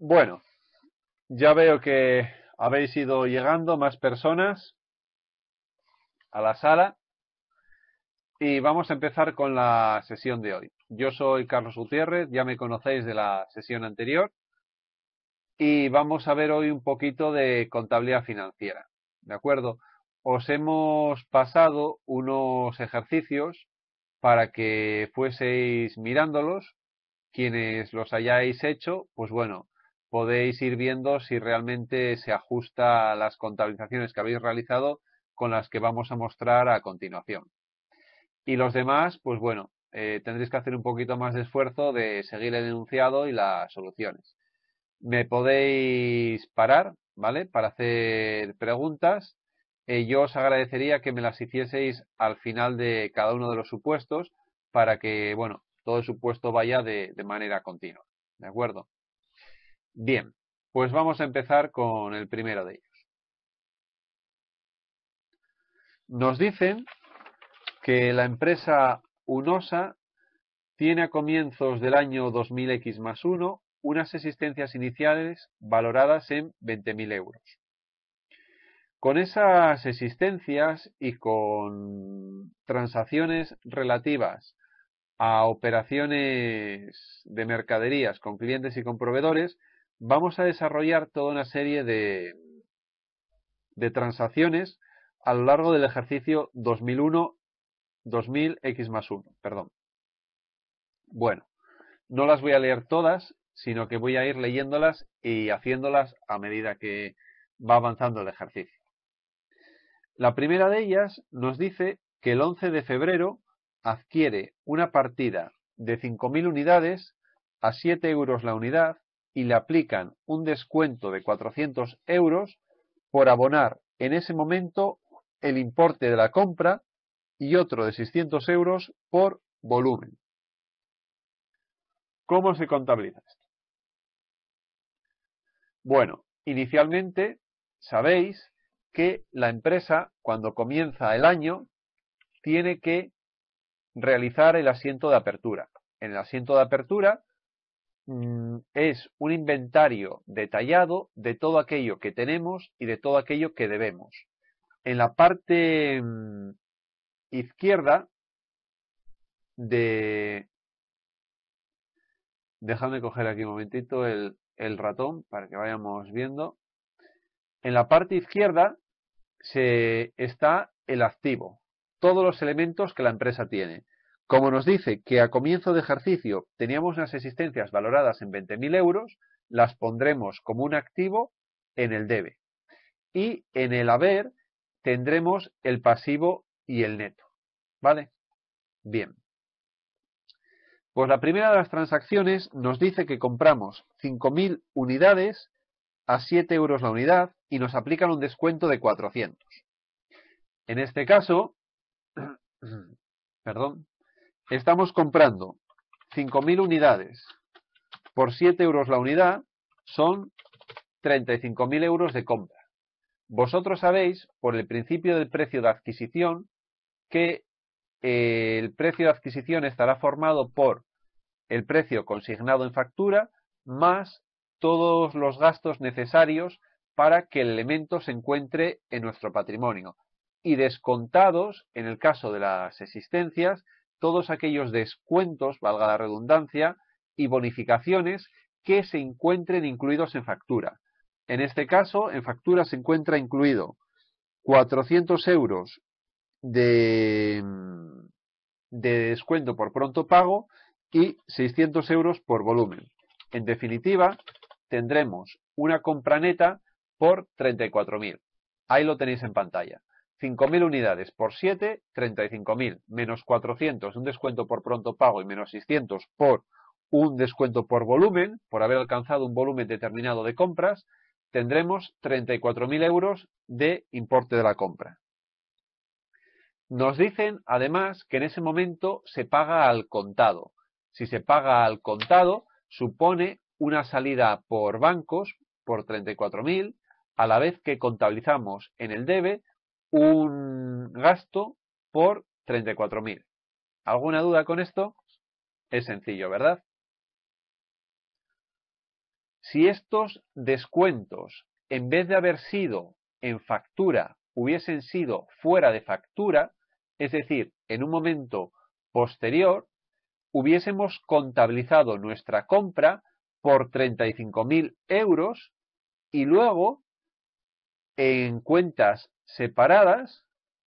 Bueno, ya veo que habéis ido llegando más personas a la sala y vamos a empezar con la sesión de hoy. Yo soy Carlos Gutiérrez, ya me conocéis de la sesión anterior y vamos a ver hoy un poquito de contabilidad financiera, ¿de acuerdo? Os hemos pasado unos ejercicios para que fueseis mirándolos. Quienes los hayáis hecho, pues bueno, podéis ir viendo si realmente se ajusta a las contabilizaciones que habéis realizado con las que vamos a mostrar a continuación. Y los demás, pues bueno, tendréis que hacer un poquito más de esfuerzo de seguir el enunciado y las soluciones. Me podéis parar, ¿vale?, para hacer preguntas. Yo os agradecería que me las hicieseis al final de cada uno de los supuestos para que, bueno, todo el supuesto vaya de manera continua, ¿de acuerdo? Bien, pues vamos a empezar con el primero de ellos. Nos dicen que la empresa UNOSA tiene a comienzos del año 2000X+1 unas existencias iniciales valoradas en 20.000 euros. Con esas existencias y con transacciones relativas a operaciones de mercaderías con clientes y con proveedores, vamos a desarrollar toda una serie de transacciones a lo largo del ejercicio 2000X+1, perdón. Bueno, no las voy a leer todas, sino que voy a ir leyéndolas y haciéndolas a medida que va avanzando el ejercicio. La primera de ellas nos dice que el 11 de febrero adquiere una partida de 5.000 unidades a 7 euros la unidad y le aplican un descuento de 400 euros por abonar en ese momento el importe de la compra y otro de 600 euros por volumen. ¿Cómo se contabiliza esto? Bueno, inicialmente sabéis que la empresa, cuando comienza el año, tiene que realizar el asiento de apertura. En el asiento de apertura es un inventario detallado de todo aquello que tenemos y de todo aquello que debemos. En la parte izquierda de... Dejadme coger aquí un momentito el ratón para que vayamos viendo. En la parte izquierda está el activo, todos los elementos que la empresa tiene. Como nos dice que a comienzo de ejercicio teníamos unas existencias valoradas en 20.000 euros, las pondremos como un activo en el debe. Y en el haber tendremos el pasivo y el neto, ¿vale? Bien. Pues la primera de las transacciones nos dice que compramos 5.000 unidades a 7 euros la unidad y nos aplican un descuento de 400. En este caso... Perdón, estamos comprando 5.000 unidades por 7 euros la unidad, son 35.000 euros de compra. Vosotros sabéis, por el principio del precio de adquisición, que el precio de adquisición estará formado por el precio consignado en factura más todos los gastos necesarios para que el elemento se encuentre en nuestro patrimonio, y descontados, en el caso de las existencias, todos aquellos descuentos, valga la redundancia, y bonificaciones que se encuentren incluidos en factura. En este caso, en factura se encuentra incluido 400 euros de descuento por pronto pago y 600 euros por volumen. En definitiva, tendremos una compra neta por 34.000. Ahí lo tenéis en pantalla. 5.000 unidades por 7, 35.000, menos 400, un descuento por pronto pago y menos 600 por un descuento por volumen, por haber alcanzado un volumen determinado de compras, tendremos 34.000 euros de importe de la compra. Nos dicen, además, que en ese momento se paga al contado. Si se paga al contado, supone una salida por bancos por 34.000, a la vez que contabilizamos en el debe un gasto por 34.000. ¿Alguna duda con esto? Es sencillo, ¿verdad? Si estos descuentos, en vez de haber sido en factura, hubiesen sido fuera de factura, es decir, en un momento posterior, hubiésemos contabilizado nuestra compra por 35.000 euros y luego, en cuentas separadas,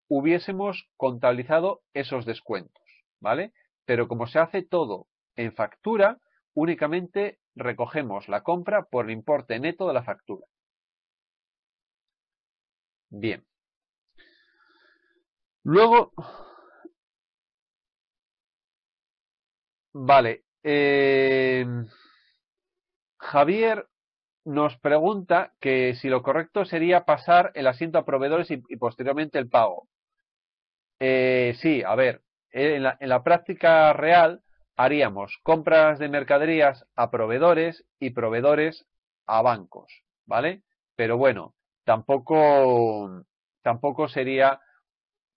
hubiésemos contabilizado esos descuentos, ¿vale? Pero como se hace todo en factura, únicamente recogemos la compra por el importe neto de la factura. Bien. Luego, vale, Javier nos pregunta que si lo correcto sería pasar el asiento a proveedores y posteriormente el pago. Sí, a ver, en la práctica real haríamos compras de mercaderías a proveedores y proveedores a bancos, ¿vale? Pero bueno, tampoco sería...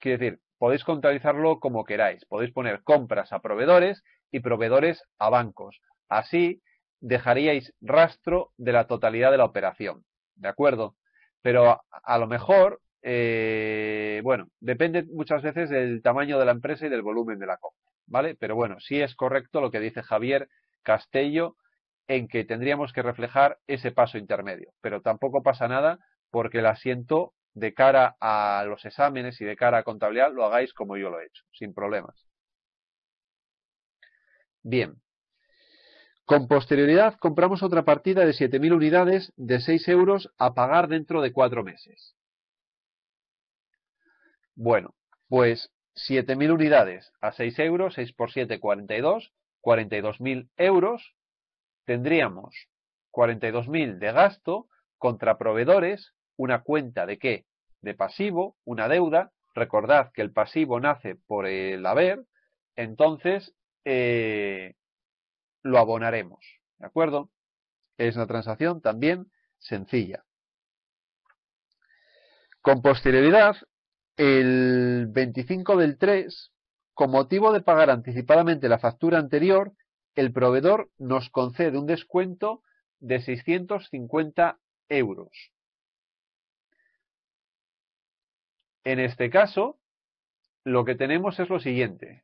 Quiero decir, podéis contabilizarlo como queráis. Podéis poner compras a proveedores y proveedores a bancos. Así dejaríais rastro de la totalidad de la operación. ¿De acuerdo? Pero a lo mejor, bueno, depende muchas veces del tamaño de la empresa y del volumen de la compra, ¿vale? Pero bueno, sí es correcto lo que dice Javier Castillo en que tendríamos que reflejar ese paso intermedio. Pero tampoco pasa nada porque el asiento... de cara a los exámenes y de cara a contabilidad, lo hagáis como yo lo he hecho, sin problemas. Bien. Con posterioridad compramos otra partida de 7.000 unidades de 6 euros a pagar dentro de 4 meses. Bueno, pues 7.000 unidades a 6 euros, 6 por 7, 42, 42.000 euros. Tendríamos 42.000 de gasto contra proveedores. ¿Una cuenta de qué? De pasivo, una deuda. Recordad que el pasivo nace por el haber, entonces lo abonaremos. ¿De acuerdo? Es una transacción también sencilla. Con posterioridad, el 25 del 3, con motivo de pagar anticipadamente la factura anterior, el proveedor nos concede un descuento de 650 euros. En este caso, lo que tenemos es lo siguiente.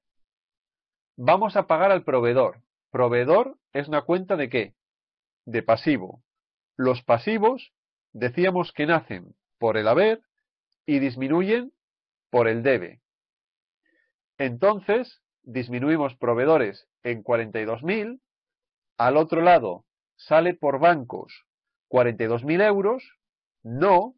Vamos a pagar al proveedor. Proveedor es una cuenta de ¿qué? De pasivo. Los pasivos decíamos que nacen por el haber y disminuyen por el debe. Entonces, disminuimos proveedores en 42.000. Al otro lado, sale por bancos 42.000 euros. No,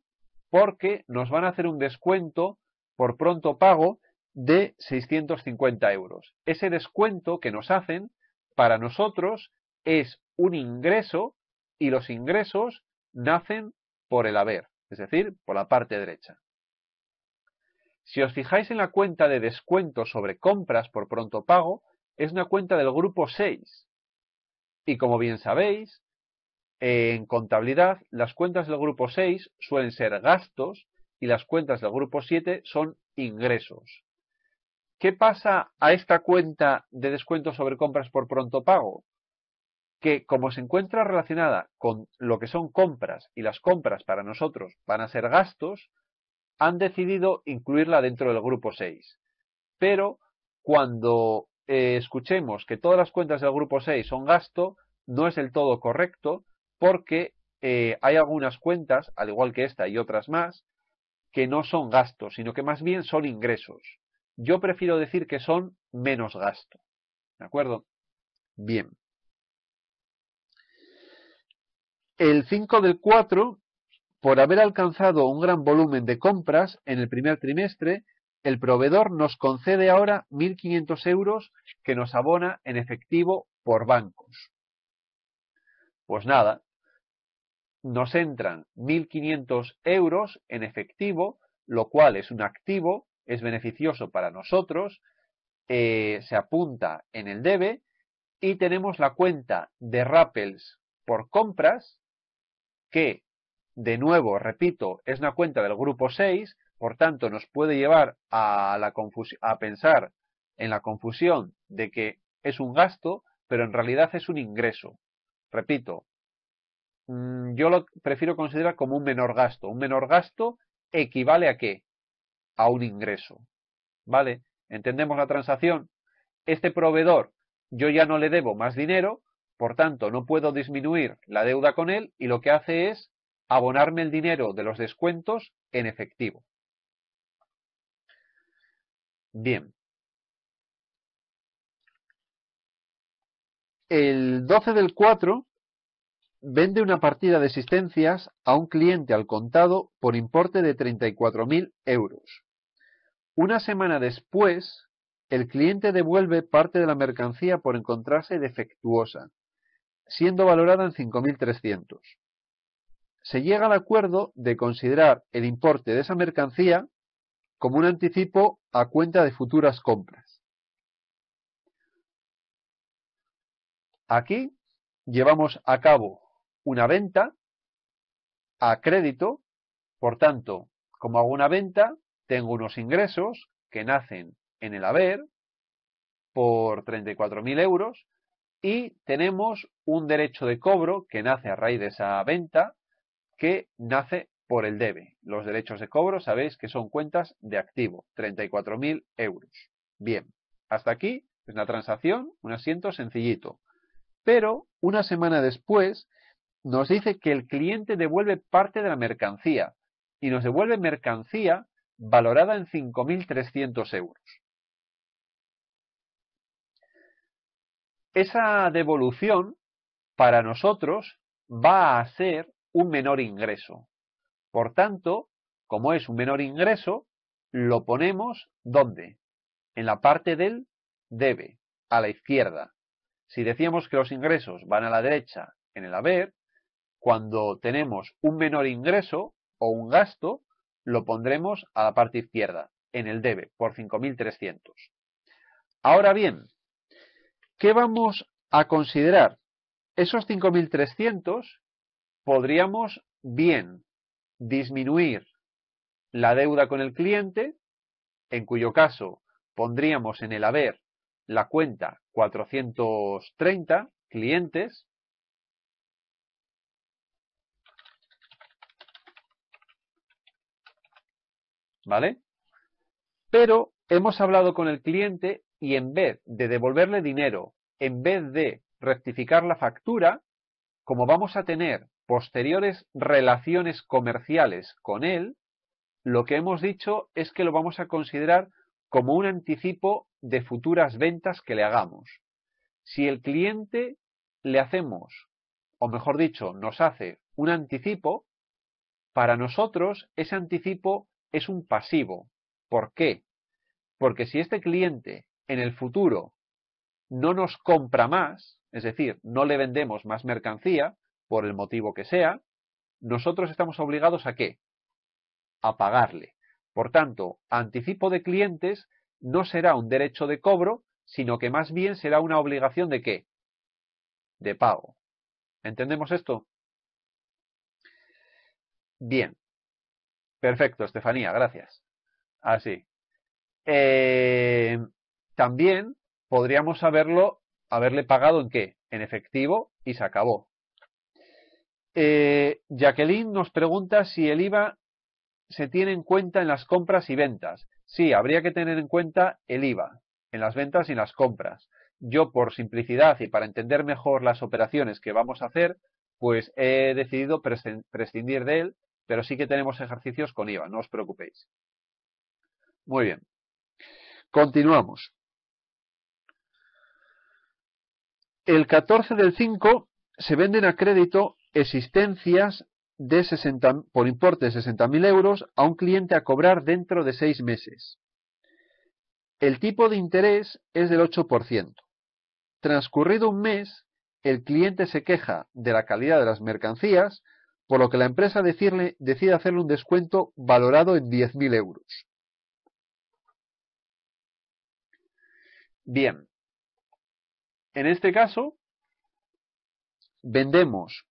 porque nos van a hacer un descuento por pronto pago de 650 euros. Ese descuento que nos hacen para nosotros es un ingreso y los ingresos nacen por el haber, es decir, por la parte derecha. Si os fijáis en la cuenta de descuento sobre compras por pronto pago, es una cuenta del grupo 6. Y como bien sabéis, en contabilidad, las cuentas del grupo 6 suelen ser gastos y las cuentas del grupo 7 son ingresos. ¿Qué pasa a esta cuenta de descuento sobre compras por pronto pago? Que como se encuentra relacionada con lo que son compras y las compras para nosotros van a ser gastos, han decidido incluirla dentro del grupo 6. Pero cuando escuchemos que todas las cuentas del grupo 6 son gasto, no es del todo correcto, porque hay algunas cuentas, al igual que esta y otras más, que no son gastos, sino que más bien son ingresos. Yo prefiero decir que son menos gasto. ¿De acuerdo? Bien. El 5 del 4, por haber alcanzado un gran volumen de compras en el primer trimestre, el proveedor nos concede ahora 1.500 euros que nos abona en efectivo por bancos. Pues nada. Nos entran 1.500 euros en efectivo, lo cual es un activo, es beneficioso para nosotros, se apunta en el debe y tenemos la cuenta de rappels por compras que, de nuevo, repito, es una cuenta del grupo 6, por tanto nos puede llevar a pensar en la confusión de que es un gasto, pero en realidad es un ingreso. Repito, yo lo prefiero considerar como un menor gasto. Un menor gasto equivale ¿a qué? A un ingreso. ¿Vale? ¿Entendemos la transacción? Este proveedor yo ya no le debo más dinero, por tanto no puedo disminuir la deuda con él y lo que hace es abonarme el dinero de los descuentos en efectivo. Bien. El 12 del 4 vende una partida de existencias a un cliente al contado por importe de 34.000 euros. Una semana después, el cliente devuelve parte de la mercancía por encontrarse defectuosa, siendo valorada en 5.300. Se llega al acuerdo de considerar el importe de esa mercancía como un anticipo a cuenta de futuras compras. Aquí llevamos a cabo una venta a crédito, por tanto, como hago una venta, tengo unos ingresos que nacen en el haber por 34.000 euros y tenemos un derecho de cobro que nace a raíz de esa venta que nace por el debe. Los derechos de cobro sabéis que son cuentas de activo, 34.000 euros. Bien, hasta aquí es una transacción, un asiento sencillito. Pero una semana después nos dice que el cliente devuelve parte de la mercancía y nos devuelve mercancía valorada en 5.300 euros. Esa devolución para nosotros va a ser un menor ingreso. Por tanto, como es un menor ingreso, lo ponemos ¿dónde? En la parte del debe, a la izquierda. Si decíamos que los ingresos van a la derecha en el haber, cuando tenemos un menor ingreso o un gasto, lo pondremos a la parte izquierda, en el debe, por 5.300. Ahora bien, ¿qué vamos a considerar? Esos 5.300 podríamos bien disminuir la deuda con el cliente, en cuyo caso pondríamos en el haber la cuenta 430 clientes, ¿vale? Pero hemos hablado con el cliente y en vez de devolverle dinero, en vez de rectificar la factura, como vamos a tener posteriores relaciones comerciales con él, lo que hemos dicho es que lo vamos a considerar como un anticipo de futuras ventas que le hagamos. Si el cliente le hacemos, o mejor dicho, nos hace un anticipo, para nosotros ese anticipo es un pasivo. ¿Por qué? Porque si este cliente en el futuro no nos compra más, es decir, no le vendemos más mercancía, por el motivo que sea, nosotros estamos obligados ¿a qué? A pagarle. Por tanto, anticipo de clientes no será un derecho de cobro, sino que más bien será una obligación ¿de qué? De pago. ¿Entendemos esto? Bien. Perfecto, Estefanía, gracias. Así. También podríamos haberle pagado ¿en qué? En efectivo y se acabó. Jacqueline nos pregunta si el IVA se tiene en cuenta en las compras y ventas. Sí, habría que tener en cuenta el IVA en las ventas y en las compras. Yo, por simplicidad y para entender mejor las operaciones que vamos a hacer, pues he decidido prescindir de él, pero sí que tenemos ejercicios con IVA, no os preocupéis. Muy bien. Continuamos. El 14 del 5 se venden a crédito existencias de 60, por importe de 60.000 euros a un cliente a cobrar dentro de 6 meses. El tipo de interés es del 8%. Transcurrido un mes, el cliente se queja de la calidad de las mercancías, por lo que la empresa decide hacerle un descuento valorado en 10.000 euros. Bien. En este caso, vendemos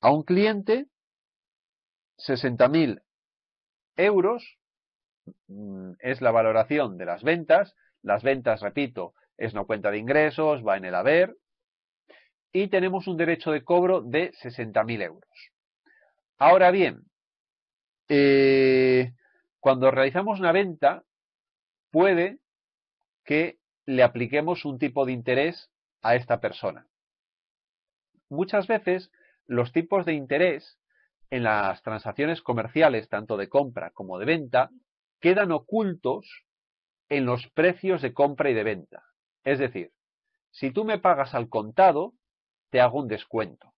a un cliente 60.000 euros, es la valoración de las ventas, repito, es una cuenta de ingresos, va en el haber, y tenemos un derecho de cobro de 60.000 euros. Ahora bien, cuando realizamos una venta, puede que le apliquemos un tipo de interés a esta persona. Muchas veces los tipos de interés en las transacciones comerciales, tanto de compra como de venta, quedan ocultos en los precios de compra y de venta. Es decir, si tú me pagas al contado, te hago un descuento.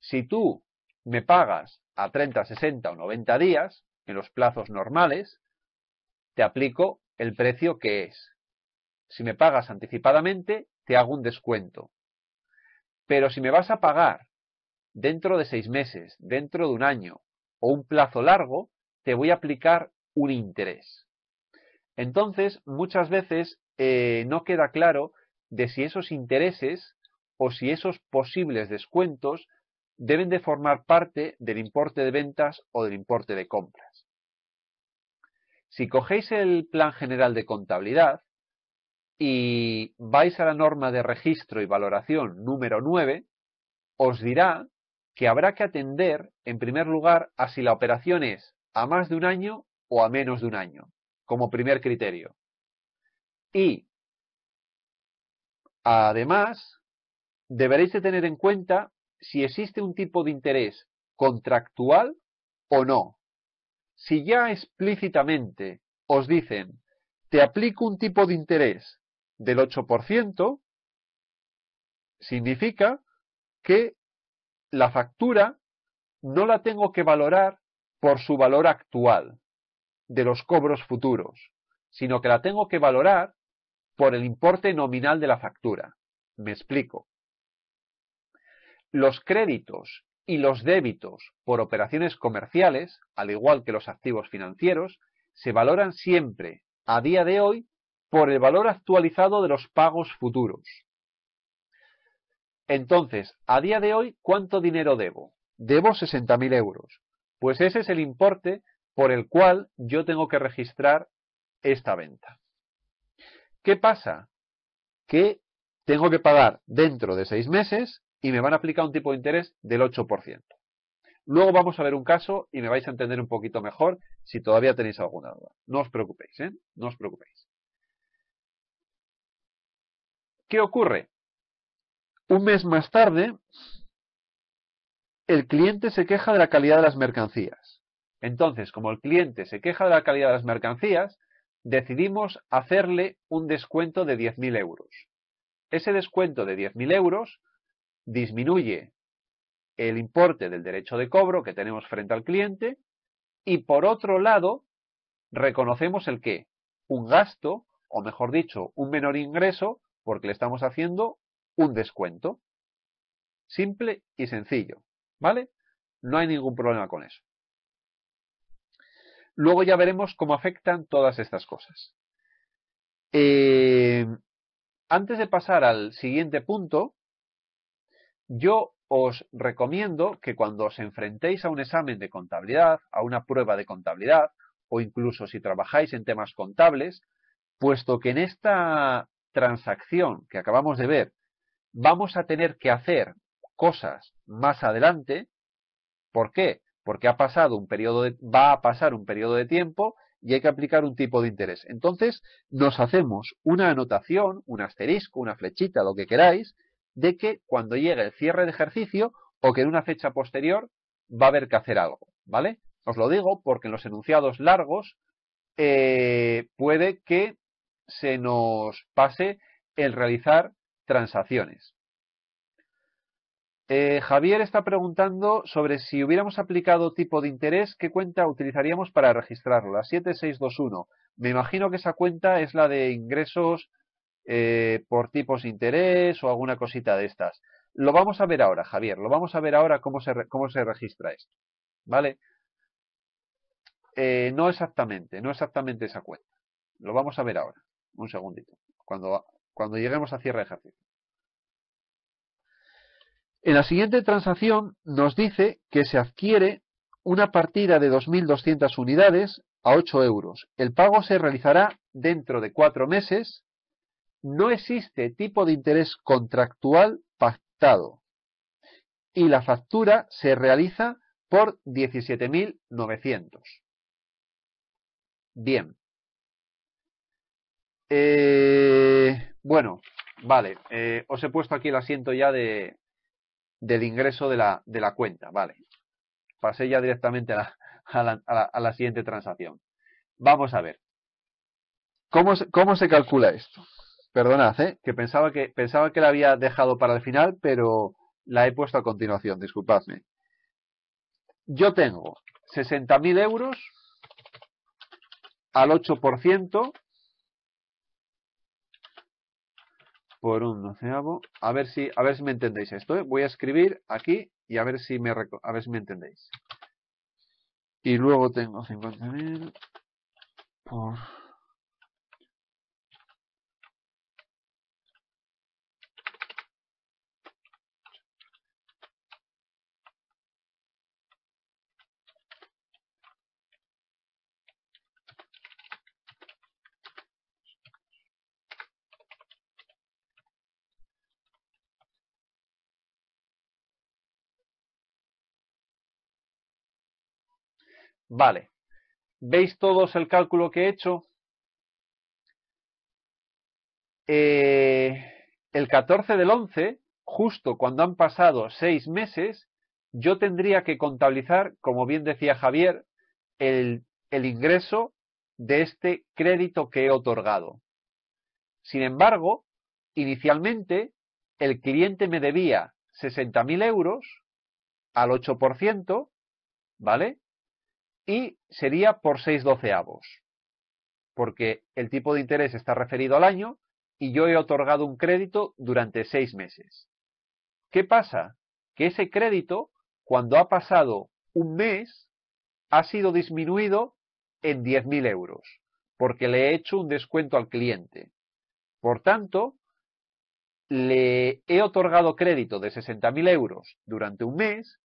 Si tú me pagas a 30, 60 o 90 días, en los plazos normales, te aplico el precio que es. Si me pagas anticipadamente, te hago un descuento. Pero si me vas a pagar dentro de 6 meses, dentro de un año o un plazo largo, te voy a aplicar un interés. Entonces, muchas veces no queda claro de si esos intereses o si esos posibles descuentos deben de formar parte del importe de ventas o del importe de compras. Si cogéis el Plan General de Contabilidad y vais a la norma de registro y valoración número 9, os dirá que habrá que atender, en primer lugar, a si la operación es a más de un año o a menos de un año, como primer criterio. Y, además, deberéis de tener en cuenta si existe un tipo de interés contractual o no. Si ya explícitamente os dicen, te aplico un tipo de interés del 8%, significa que la factura no la tengo que valorar por su valor actual de los cobros futuros, sino que la tengo que valorar por el importe nominal de la factura. Me explico. Los créditos y los débitos por operaciones comerciales, al igual que los activos financieros, se valoran siempre, a día de hoy, por el valor actualizado de los pagos futuros. Entonces, a día de hoy, ¿cuánto dinero debo? Debo 60.000 euros. Pues ese es el importe por el cual yo tengo que registrar esta venta. ¿Qué pasa? Que tengo que pagar dentro de 6 meses y me van a aplicar un tipo de interés del 8%. Luego vamos a ver un caso y me vais a entender un poquito mejor si todavía tenéis alguna duda. No os preocupéis, no os preocupéis. ¿Qué ocurre? Un mes más tarde, el cliente se queja de la calidad de las mercancías. Entonces, como el cliente se queja de la calidad de las mercancías, decidimos hacerle un descuento de 10.000 euros. Ese descuento de 10.000 euros disminuye el importe del derecho de cobro que tenemos frente al cliente y, por otro lado, reconocemos el qué, un gasto, o mejor dicho, un menor ingreso, porque le estamos haciendo un descuento. Simple y sencillo, ¿vale? No hay ningún problema con eso. Luego ya veremos cómo afectan todas estas cosas. Antes de pasar al siguiente punto, yo os recomiendo que cuando os enfrentéis a un examen de contabilidad, a una prueba de contabilidad, o incluso si trabajáis en temas contables, puesto que en esta transacción que acabamos de ver vamos a tener que hacer cosas más adelante. ¿Por qué? Porque va a pasar un periodo de tiempo y hay que aplicar un tipo de interés. Entonces nos hacemos una anotación, un asterisco, una flechita, lo que queráis, de que cuando llegue el cierre de ejercicio o que en una fecha posterior va a haber que hacer algo, ¿vale? Os lo digo porque en los enunciados largos puede que se nos pase el realizar transacciones. Javier está preguntando sobre si hubiéramos aplicado tipo de interés, ¿qué cuenta utilizaríamos para registrarlo? La 7621. Me imagino que esa cuenta es la de ingresos por tipos de interés o alguna cosita de estas. Lo vamos a ver ahora, Javier. Lo vamos a ver ahora cómo se registra esto, ¿vale? No exactamente esa cuenta. Lo vamos a ver ahora. Un segundito. Cuando lleguemos a cierre de ejercicio. En la siguiente transacción nos dice que se adquiere una partida de 2.200 unidades a 8 euros. El pago se realizará dentro de 4 meses. No existe tipo de interés contractual Estado. Y la factura se realiza por 17.900. Bien. Bueno, vale. Os he puesto aquí el asiento ya del ingreso de la cuenta. Vale. Pasé ya directamente a la siguiente transacción. Vamos a ver. ¿Cómo se calcula esto? Perdonad, que pensaba que la había dejado para el final, pero la he puesto a continuación, disculpadme. Yo tengo 60.000 euros al 8% por un onceavo. A ver si me entendéis esto, ¿eh? Voy a escribir aquí y a ver si me entendéis. Y luego tengo 50.000 por... Vale, ¿veis todos el cálculo que he hecho? El 14 del 11, justo cuando han pasado 6 meses, yo tendría que contabilizar, como bien decía Javier, el ingreso de este crédito que he otorgado. Sin embargo, inicialmente el cliente me debía 60.000 euros al 8%, ¿vale? Y sería por 6/12, porque el tipo de interés está referido al año y yo he otorgado un crédito durante 6 meses. ¿Qué pasa? Que ese crédito, cuando ha pasado un mes, ha sido disminuido en 10.000 euros, porque le he hecho un descuento al cliente. Por tanto, le he otorgado crédito de 60.000 euros durante un mes,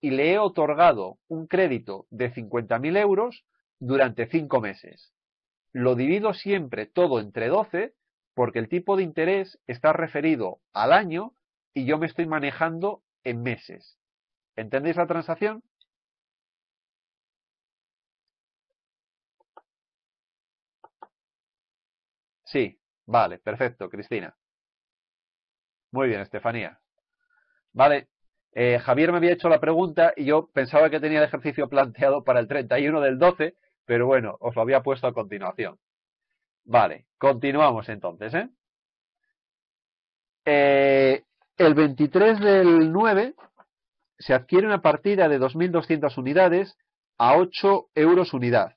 y le he otorgado un crédito de 50.000 euros durante 5 meses. Lo divido siempre todo entre 12 porque el tipo de interés está referido al año y yo me estoy manejando en meses. ¿Entendéis la transacción? Sí, vale, perfecto, Cristina. Muy bien, Estefanía. Vale. Javier me había hecho la pregunta y yo pensaba que tenía el ejercicio planteado para el 31 del 12, pero bueno, os lo había puesto a continuación. Vale, continuamos entonces, ¿eh? El 23 del 9 se adquiere una partida de 2.200 unidades a 8 euros unidad.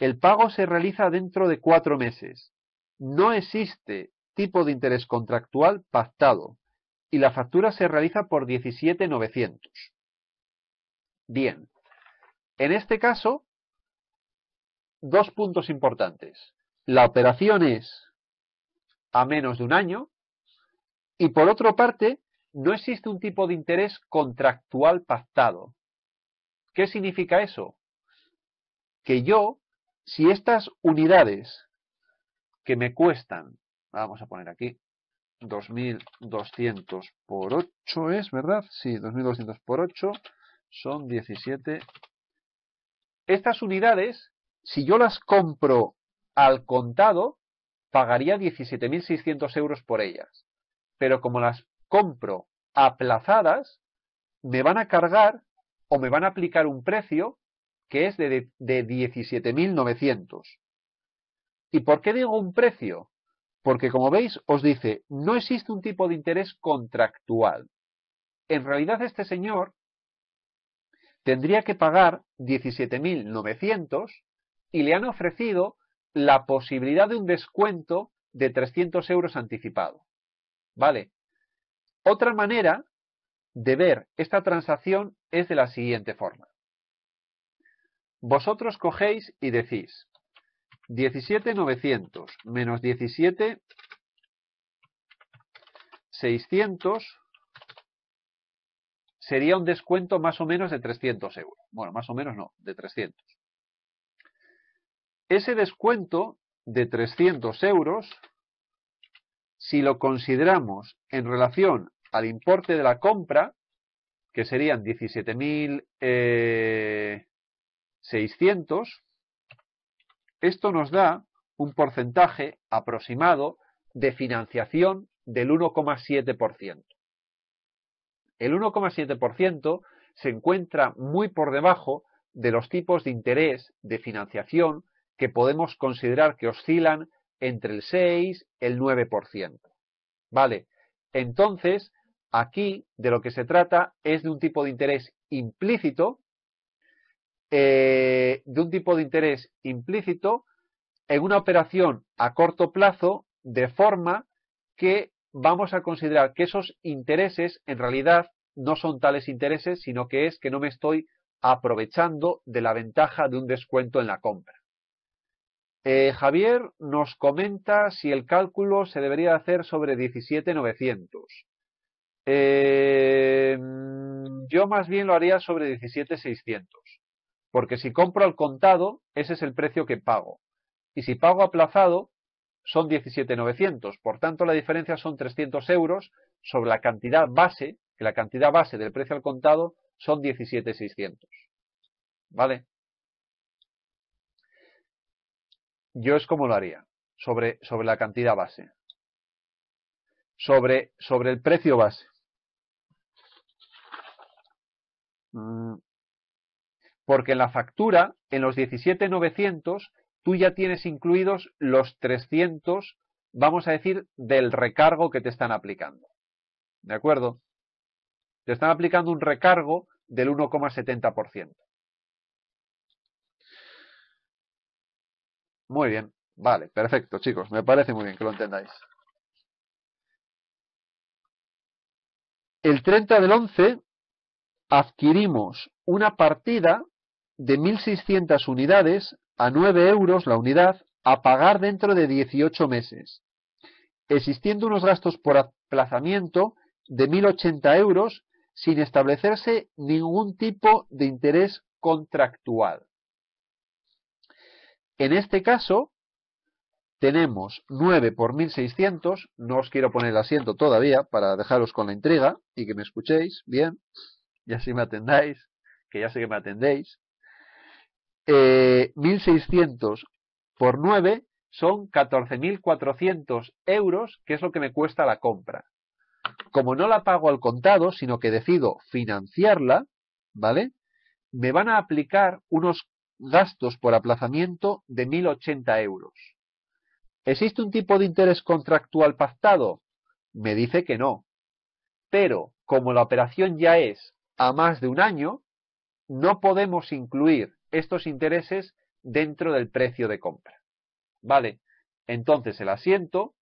El pago se realiza dentro de 4 meses. No existe tipo de interés contractual pactado. Y la factura se realiza por 17.900. Bien. En este caso, 2 puntos importantes. La operación es a menos de un año. Y por otra parte, no existe un tipo de interés contractual pactado. ¿Qué significa eso? Que yo, si estas unidades que me cuestan, vamos a poner aquí, 2.200 por 8 es, ¿verdad? Sí, 2.200 por 8 son 17. Estas unidades, si yo las compro al contado, pagaría 17.600 euros por ellas. Pero como las compro aplazadas, me van a cargar o me van a aplicar un precio que es de 17.900. ¿Y por qué digo un precio? Porque como veis, os dice, no existe un tipo de interés contractual. En realidad este señor tendría que pagar 17.900 y le han ofrecido la posibilidad de un descuento de 300 euros anticipado. ¿Vale? Otra manera de ver esta transacción es de la siguiente forma. Vosotros cogéis y decís... 17.900 menos 17.600 sería un descuento más o menos de 300 euros. Bueno, más o menos no, de 300. Ese descuento de 300 euros, si lo consideramos en relación al importe de la compra, que serían 17.600, esto nos da un porcentaje aproximado de financiación del 1,7%. El 1,7% se encuentra muy por debajo de los tipos de interés de financiación que podemos considerar que oscilan entre el 6 y el 9%. ¿Vale? Entonces, aquí de lo que se trata es de un tipo de interés implícito, en una operación a corto plazo, de forma que vamos a considerar que esos intereses en realidad no son tales intereses, sino que es que no me estoy aprovechando de la ventaja de un descuento en la compra. Javier nos comenta si el cálculo se debería hacer sobre 17,900. Yo más bien lo haría sobre 17,600, porque si compro al contado, ese es el precio que pago. Y si pago aplazado, son 17,900. Por tanto, la diferencia son 300 euros sobre la cantidad base, que la cantidad base del precio al contado son 17,600. ¿Vale? Yo es como lo haría, sobre la cantidad base. Sobre el precio base. Porque en la factura, en los 17,900, tú ya tienes incluidos los 300, vamos a decir, del recargo que te están aplicando. ¿De acuerdo? Te están aplicando un recargo del 1,70%. Muy bien. Vale, perfecto, chicos. Me parece muy bien que lo entendáis. El 30 del 11 adquirimos una partida de 1.600 unidades a 9 euros la unidad a pagar dentro de 18 meses, existiendo unos gastos por aplazamiento de 1.080 euros sin establecerse ningún tipo de interés contractual. En este caso, tenemos 9 por 1.600, no os quiero poner el asiento todavía para dejaros con la intriga y que me escuchéis bien, y así me atendáis, que ya sé que me atendéis. 1.600 por 9 son 14.400 euros, que es lo que me cuesta la compra. Como no la pago al contado, sino que decido financiarla, ¿vale? Me van a aplicar unos gastos por aplazamiento de 1.080 euros. ¿Existe un tipo de interés contractual pactado? Me dice que no. Pero, como la operación ya es a más de un año, no podemos incluir estos intereses dentro del precio de compra. ¿Vale? Entonces el asiento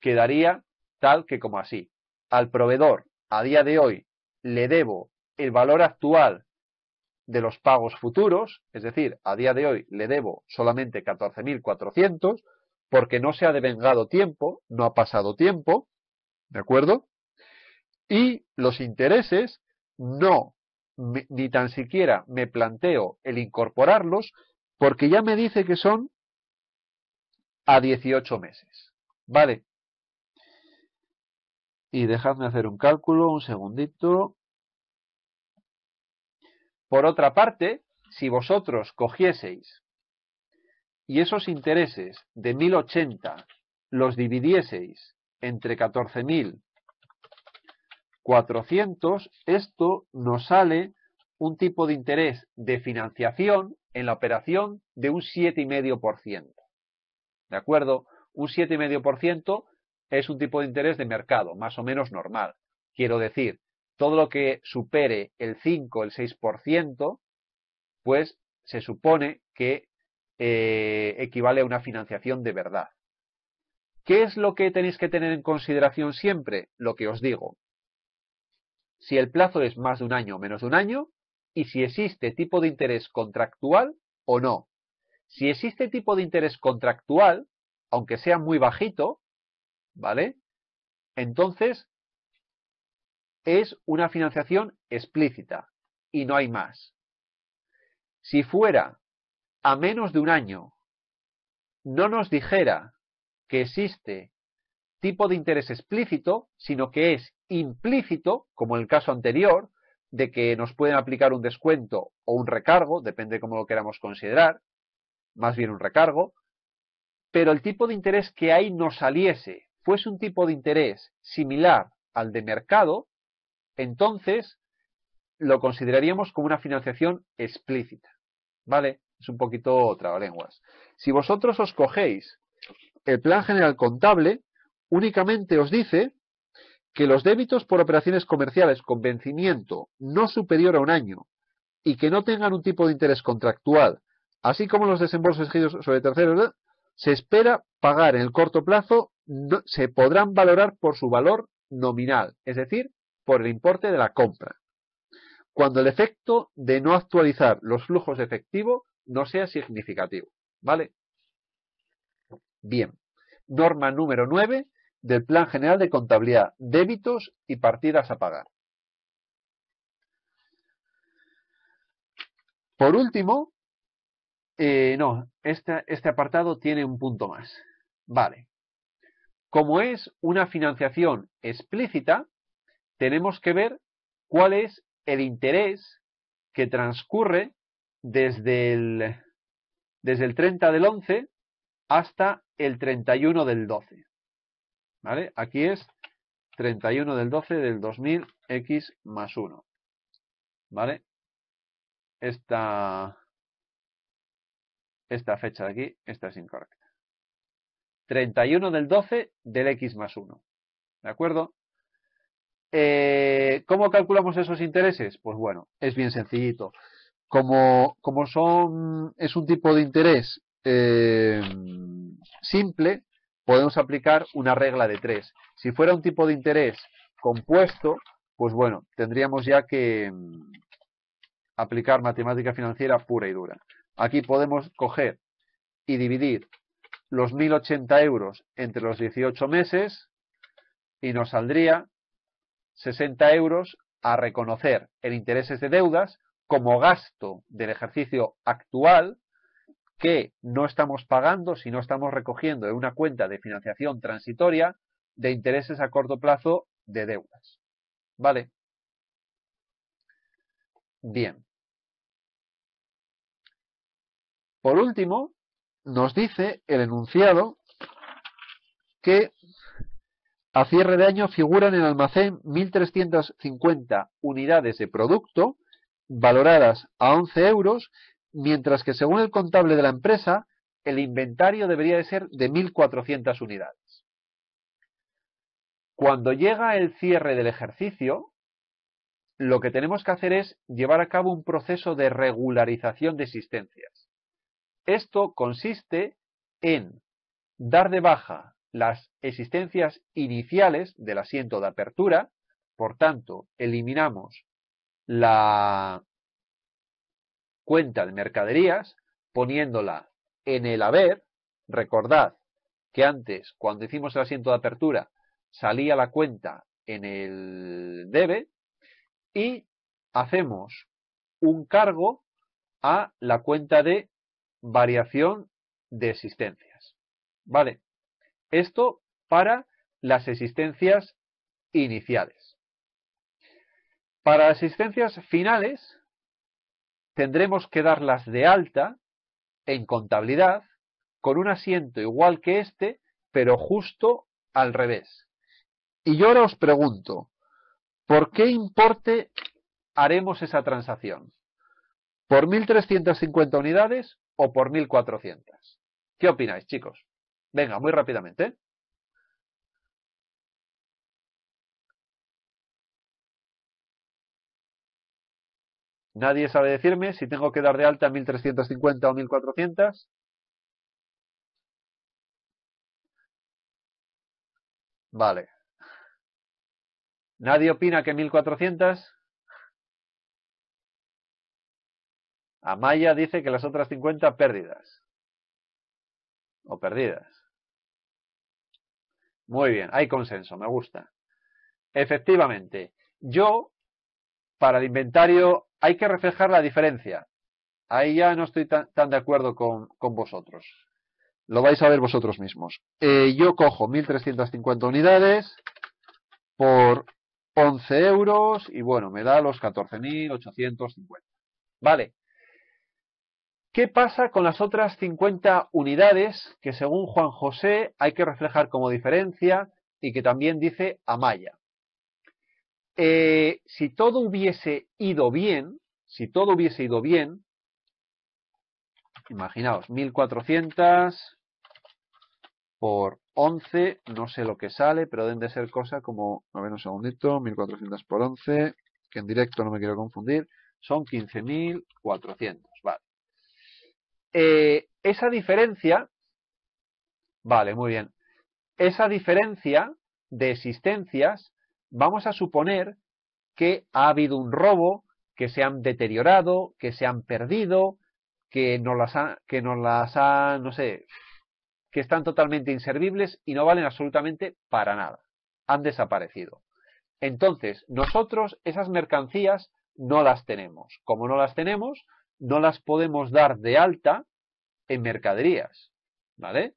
quedaría tal que como así. Al proveedor, a día de hoy, le debo el valor actual de los pagos futuros, es decir, a día de hoy le debo solamente 14.400, porque no se ha devengado tiempo, no ha pasado tiempo, ¿de acuerdo? Y los intereses no, ni tan siquiera me planteo el incorporarlos, porque ya me dice que son a 18 meses, ¿vale? Y dejadme hacer un cálculo, un segundito. Por otra parte, si vosotros cogieseis y esos intereses de 1.080 los dividieseis entre 14.400, esto nos sale un tipo de interés de financiación en la operación de un 7,5%. ¿De acuerdo? Un 7,5% es un tipo de interés de mercado, más o menos normal. Quiero decir, todo lo que supere el 5, el 6%, pues se supone que equivale a una financiación de verdad. ¿Qué es lo que tenéis que tener en consideración siempre? Lo que os digo. Si el plazo es más de un año o menos de un año, y si existe tipo de interés contractual o no. Si existe tipo de interés contractual, aunque sea muy bajito, ¿vale? Entonces es una financiación explícita y no hay más. Si fuera a menos de un año, no nos dijera que existe tipo de interés explícito, sino que es implícito, como en el caso anterior, de que nos pueden aplicar un descuento o un recargo, depende cómo lo queramos considerar, más bien un recargo, pero el tipo de interés que ahí nos saliese fuese un tipo de interés similar al de mercado, entonces lo consideraríamos como una financiación explícita, ¿vale? Es un poquito trabalenguas. Si vosotros os cogéis el plan general contable, únicamente os dice que los débitos por operaciones comerciales con vencimiento no superior a un año y que no tengan un tipo de interés contractual, así como los desembolsos exigidos sobre terceros, ¿verdad?, se espera pagar en el corto plazo, no, se podrán valorar por su valor nominal, es decir, por el importe de la compra, cuando el efecto de no actualizar los flujos de efectivo no sea significativo, ¿vale? Bien, norma número 9 del Plan General de Contabilidad, débitos y partidas a pagar. Por último, este apartado tiene un punto más. Vale. Como es una financiación explícita, tenemos que ver cuál es el interés que transcurre desde el 30 del 11 hasta el 31 del 12. ¿Vale? Aquí es 31 del 12 del 2000 X más 1. ¿Vale? Esta fecha de aquí, esta es incorrecta. 31 del 12 del X más 1. ¿De acuerdo? ¿Cómo calculamos esos intereses? Pues bueno, es bien sencillito. Como es un tipo de interés simple, podemos aplicar una regla de 3. Si fuera un tipo de interés compuesto, pues bueno, tendríamos ya que aplicar matemática financiera pura y dura. Aquí podemos coger y dividir los 1.080 euros entre los 18 meses y nos saldría 60 euros a reconocer en intereses de deudas como gasto del ejercicio actual que no estamos pagando, sino estamos recogiendo en una cuenta de financiación transitoria de intereses a corto plazo de deudas. ¿Vale? Bien. Por último, nos dice el enunciado que a cierre de año figuran en el almacén 1.350 unidades de producto valoradas a 11 euros, mientras que según el contable de la empresa, el inventario debería de ser de 1.400 unidades. Cuando llega el cierre del ejercicio, lo que tenemos que hacer es llevar a cabo un proceso de regularización de existencias. Esto consiste en dar de baja las existencias iniciales del asiento de apertura, por tanto, eliminamos la cuenta de mercaderías poniéndola en el haber. Recordad que antes, cuando hicimos el asiento de apertura, salía la cuenta en el debe y hacemos un cargo a la cuenta de variación de existencias. ¿Vale? Esto para las existencias iniciales. Para las existencias finales tendremos que darlas de alta en contabilidad con un asiento igual que este, pero justo al revés. Y yo ahora os pregunto, ¿por qué importe haremos esa transacción? ¿Por 1.350 unidades o por 1.400? ¿Qué opináis, chicos? Venga, muy rápidamente. Nadie sabe decirme si tengo que dar de alta 1.350 o 1.400. Vale. ¿Nadie opina que 1.400? Amaya dice que las otras 50 pérdidas. O perdidas. Muy bien, hay consenso, me gusta. Efectivamente, para el inventario hay que reflejar la diferencia. Ahí ya no estoy tan de acuerdo con vosotros. Lo vais a ver vosotros mismos. Yo cojo 1.350 unidades por 11 euros y bueno, me da los 14.850. Vale. ¿Qué pasa con las otras 50 unidades que según Juan José hay que reflejar como diferencia y que también dice Amaya? Si todo hubiese ido bien, imaginaos, 1.400 por 11, no sé lo que sale, pero deben de ser cosa como, a ver un segundito, 1.400 por 11, que en directo no me quiero confundir, son 15.400, vale. Esa diferencia, vale, muy bien, esa diferencia de existencias, vamos a suponer que ha habido un robo, que se han deteriorado, que se han perdido, que están totalmente inservibles y no valen absolutamente para nada. Han desaparecido. Entonces, nosotros esas mercancías no las tenemos. Como no las tenemos, no las podemos dar de alta en mercaderías, ¿vale?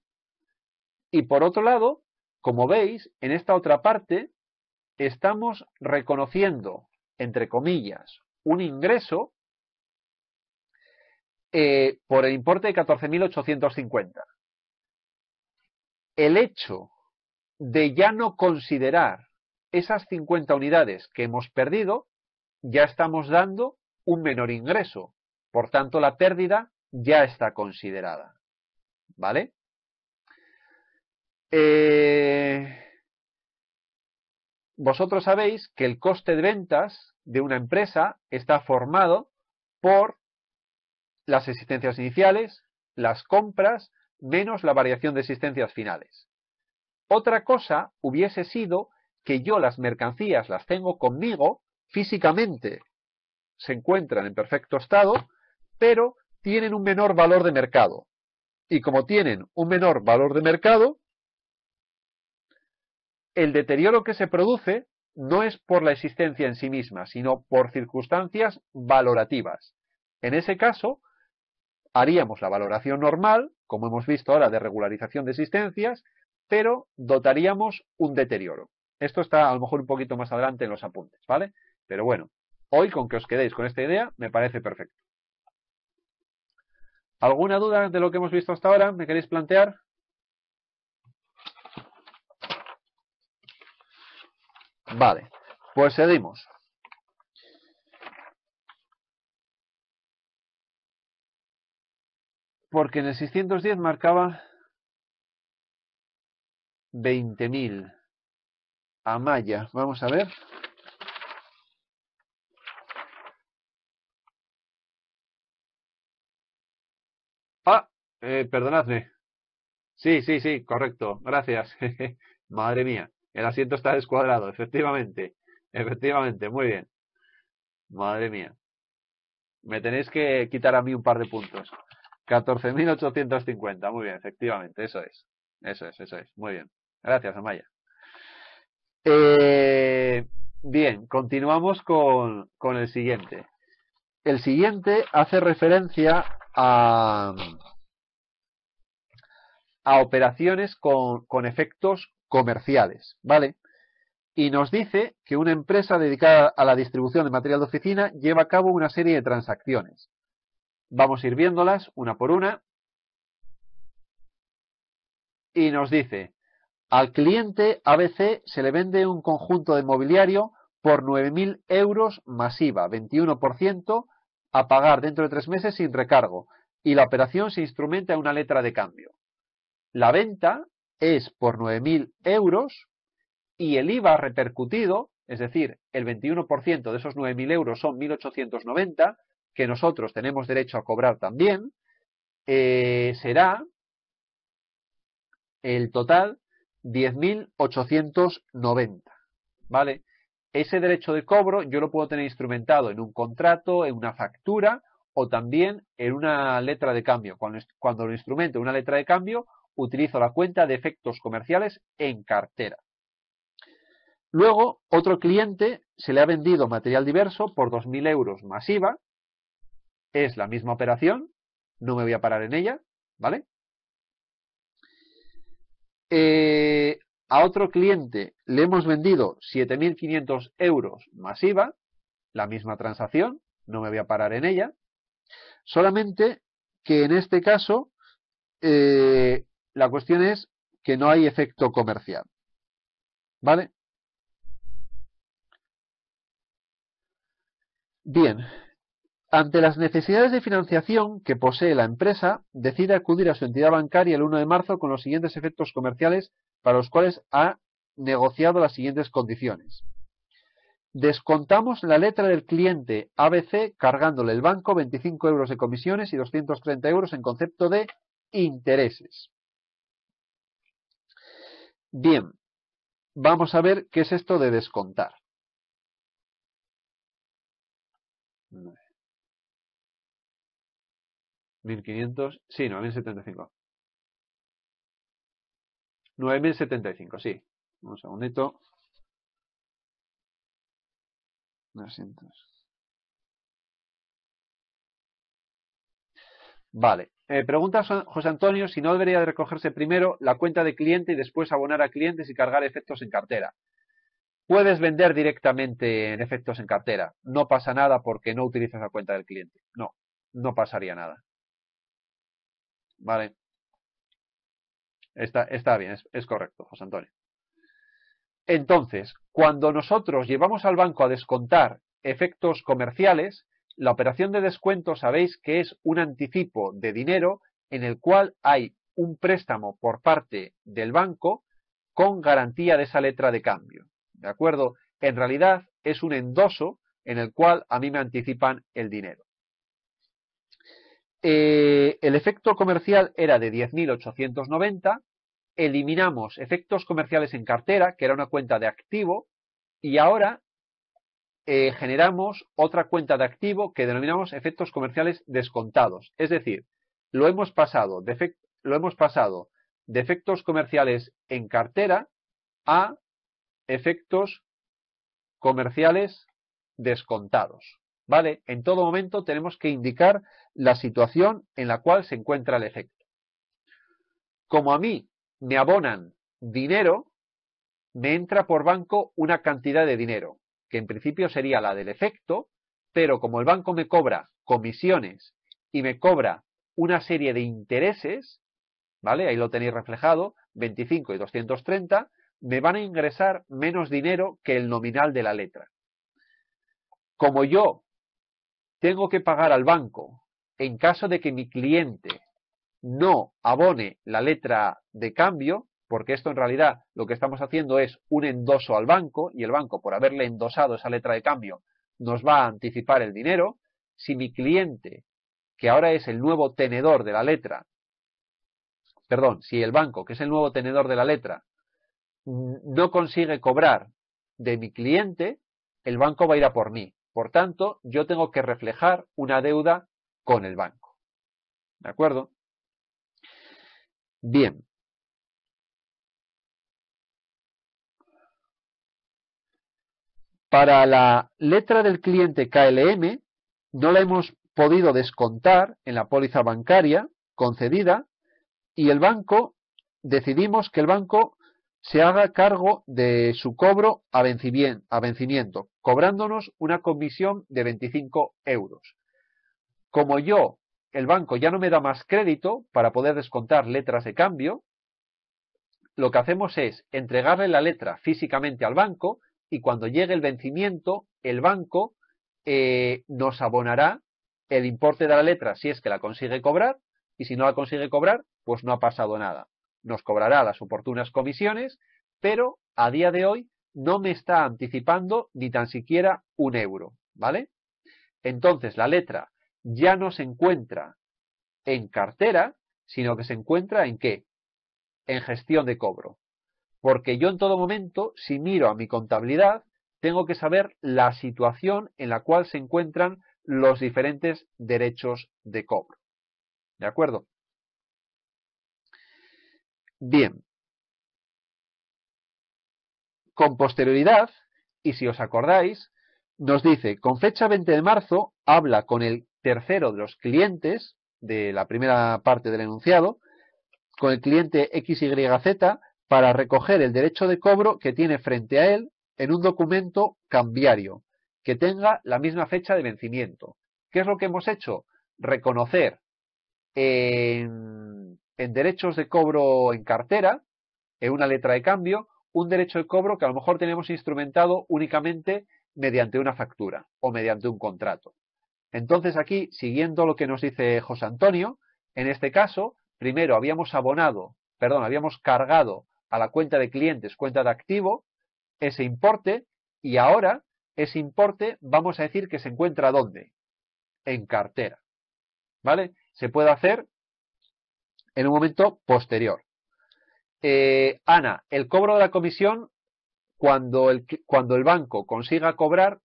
Y por otro lado, como veis, en esta otra parte estamos reconociendo, entre comillas, un ingreso por el importe de 14.850. El hecho de ya no considerar esas 50 unidades que hemos perdido, ya estamos dando un menor ingreso. Por tanto, la pérdida ya está considerada. ¿Vale? Vosotros sabéis que el coste de ventas de una empresa está formado por las existencias iniciales, las compras, menos la variación de existencias finales. Otra cosa hubiese sido que yo las mercancías las tengo conmigo, físicamente se encuentran en perfecto estado, pero tienen un menor valor de mercado. Y como tienen un menor valor de mercado, el deterioro que se produce no es por la existencia en sí misma, sino por circunstancias valorativas. En ese caso, haríamos la valoración normal, como hemos visto ahora, de regularización de existencias, pero dotaríamos un deterioro. Esto está a lo mejor un poquito más adelante en los apuntes, ¿vale? Pero bueno, hoy con que os quedéis con esta idea me parece perfecto. ¿Alguna duda de lo que hemos visto hasta ahora? ¿Me queréis plantear? Vale, pues seguimos. Porque en el 610 marcaba 20.000. Amaya, vamos a ver. Perdonadme. Sí, correcto, gracias. Madre mía, el asiento está descuadrado, efectivamente, muy bien. Madre mía. Me tenéis que quitar a mí un par de puntos. 14.850, muy bien, efectivamente, eso es, muy bien. Gracias, Amaya. Bien, continuamos con el siguiente. El siguiente hace referencia a operaciones con efectos comerciales, ¿vale? Y nos dice que una empresa dedicada a la distribución de material de oficina lleva a cabo una serie de transacciones. Vamos a ir viéndolas una por una. Y nos dice, al cliente ABC se le vende un conjunto de mobiliario por 9.000 euros más IVA, 21%, a pagar dentro de 3 meses sin recargo. Y la operación se instrumenta en una letra de cambio. La venta es por 9.000 euros y el IVA repercutido, es decir, el 21% de esos 9.000 euros son 1.890, que nosotros tenemos derecho a cobrar también, será el total 10.890, ¿vale? Ese derecho de cobro yo lo puedo tener instrumentado en un contrato, en una factura o también en una letra de cambio. Cuando lo instrumento en una letra de cambio, utilizo la cuenta de efectos comerciales en cartera. Luego, otro cliente se le ha vendido material diverso por 2.000 euros más IVA. Es la misma operación, no me voy a parar en ella, ¿vale? a otro cliente le hemos vendido 7.500 euros más IVA, la misma transacción, no me voy a parar en ella, solamente que en este caso la cuestión es que no hay efecto comercial, ¿vale? Bien, ante las necesidades de financiación que posee la empresa, decide acudir a su entidad bancaria el 1 de marzo con los siguientes efectos comerciales para los cuales ha negociado las siguientes condiciones. Descontamos la letra del cliente ABC cargándole el banco 25 euros de comisiones y 230 euros en concepto de intereses. Bien, vamos a ver qué es esto de descontar. ¿1.500? Sí, 9.075. 9.075, sí. Un segundito. 200. Vale. Pregunta José Antonio si no debería recogerse primero la cuenta de cliente y después abonar a clientes y cargar efectos en cartera. Puedes vender directamente en efectos en cartera. No pasa nada porque no utilizas la cuenta del cliente. No, no pasaría nada. Vale. Está bien, es correcto, José Antonio. Entonces, cuando nosotros llevamos al banco a descontar efectos comerciales, la operación de descuento sabéis que es un anticipo de dinero en el cual hay un préstamo por parte del banco con garantía de esa letra de cambio. ¿De acuerdo? En realidad es un endoso en el cual a mí me anticipan el dinero. El efecto comercial era de 10.890, eliminamos efectos comerciales en cartera, que era una cuenta de activo, y ahora generamos otra cuenta de activo que denominamos efectos comerciales descontados. Es decir, lo hemos pasado de efectos comerciales en cartera a efectos comerciales descontados. ¿Vale? En todo momento tenemos que indicar la situación en la cual se encuentra el efecto. Como a mí me abonan dinero, me entra por banco una cantidad de dinero, que en principio sería la del efecto, pero como el banco me cobra comisiones y me cobra una serie de intereses, ¿vale? Ahí lo tenéis reflejado, 25 y 230, me van a ingresar menos dinero que el nominal de la letra. Como yo tengo que pagar al banco en caso de que mi cliente no abone la letra de cambio, porque esto en realidad lo que estamos haciendo es un endoso al banco, y el banco por haberle endosado esa letra de cambio nos va a anticipar el dinero. Si mi cliente, que ahora es el nuevo tenedor de la letra, perdón, si el banco, que es el nuevo tenedor de la letra, no consigue cobrar de mi cliente, el banco va a ir a por mí. Por tanto, yo tengo que reflejar una deuda con el banco. ¿De acuerdo? Bien. Para la letra del cliente KLM no la hemos podido descontar en la póliza bancaria concedida y el banco, decidimos que el banco se haga cargo de su cobro a vencimiento, cobrándonos una comisión de 25 euros. Como yo, el banco ya no me da más crédito para poder descontar letras de cambio, lo que hacemos es entregarle la letra físicamente al banco y cuando llegue el vencimiento, el banco nos abonará el importe de la letra si es que la consigue cobrar, y si no la consigue cobrar, pues no ha pasado nada. Nos cobrará las oportunas comisiones, pero a día de hoy no me está anticipando ni tan siquiera un euro, ¿vale? Entonces la letra ya no se encuentra en cartera, sino que se encuentra ¿en qué? En gestión de cobro. Porque yo en todo momento, si miro a mi contabilidad, tengo que saber la situación en la cual se encuentran los diferentes derechos de cobro. ¿De acuerdo? Bien, con posterioridad, y si os acordáis, nos dice, con fecha 20 de marzo, habla con el tercero de los clientes, de la primera parte del enunciado, con el cliente XYZ, para recoger el derecho de cobro que tiene frente a él en un documento cambiario que tenga la misma fecha de vencimiento. ¿Qué es lo que hemos hecho? Reconocer en derechos de cobro en cartera, en una letra de cambio, un derecho de cobro que a lo mejor tenemos instrumentado únicamente mediante una factura o mediante un contrato. Entonces aquí, siguiendo lo que nos dice José Antonio, en este caso, primero habíamos cargado a la cuenta de clientes, cuenta de activo, ese importe, y ahora ese importe vamos a decir que se encuentra ¿dónde? En cartera. ¿Vale? Se puede hacer en un momento posterior. Ana, el cobro de la comisión, cuando el banco consiga cobrar,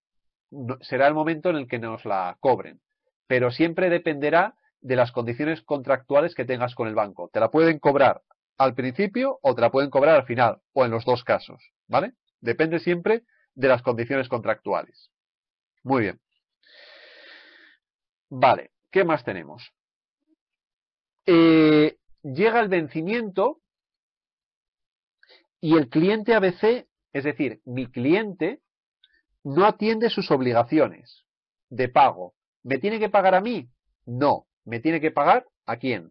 será el momento en el que nos la cobren. Pero siempre dependerá de las condiciones contractuales que tengas con el banco. Te la pueden cobrar al principio o te la pueden cobrar al final, o en los dos casos. ¿Vale? Depende siempre de las condiciones contractuales. Muy bien. Vale, ¿qué más tenemos? Llega el vencimiento y el cliente ABC, es decir, mi cliente, no atiende sus obligaciones de pago. ¿Me tiene que pagar a mí? No. ¿Me tiene que pagar a quién?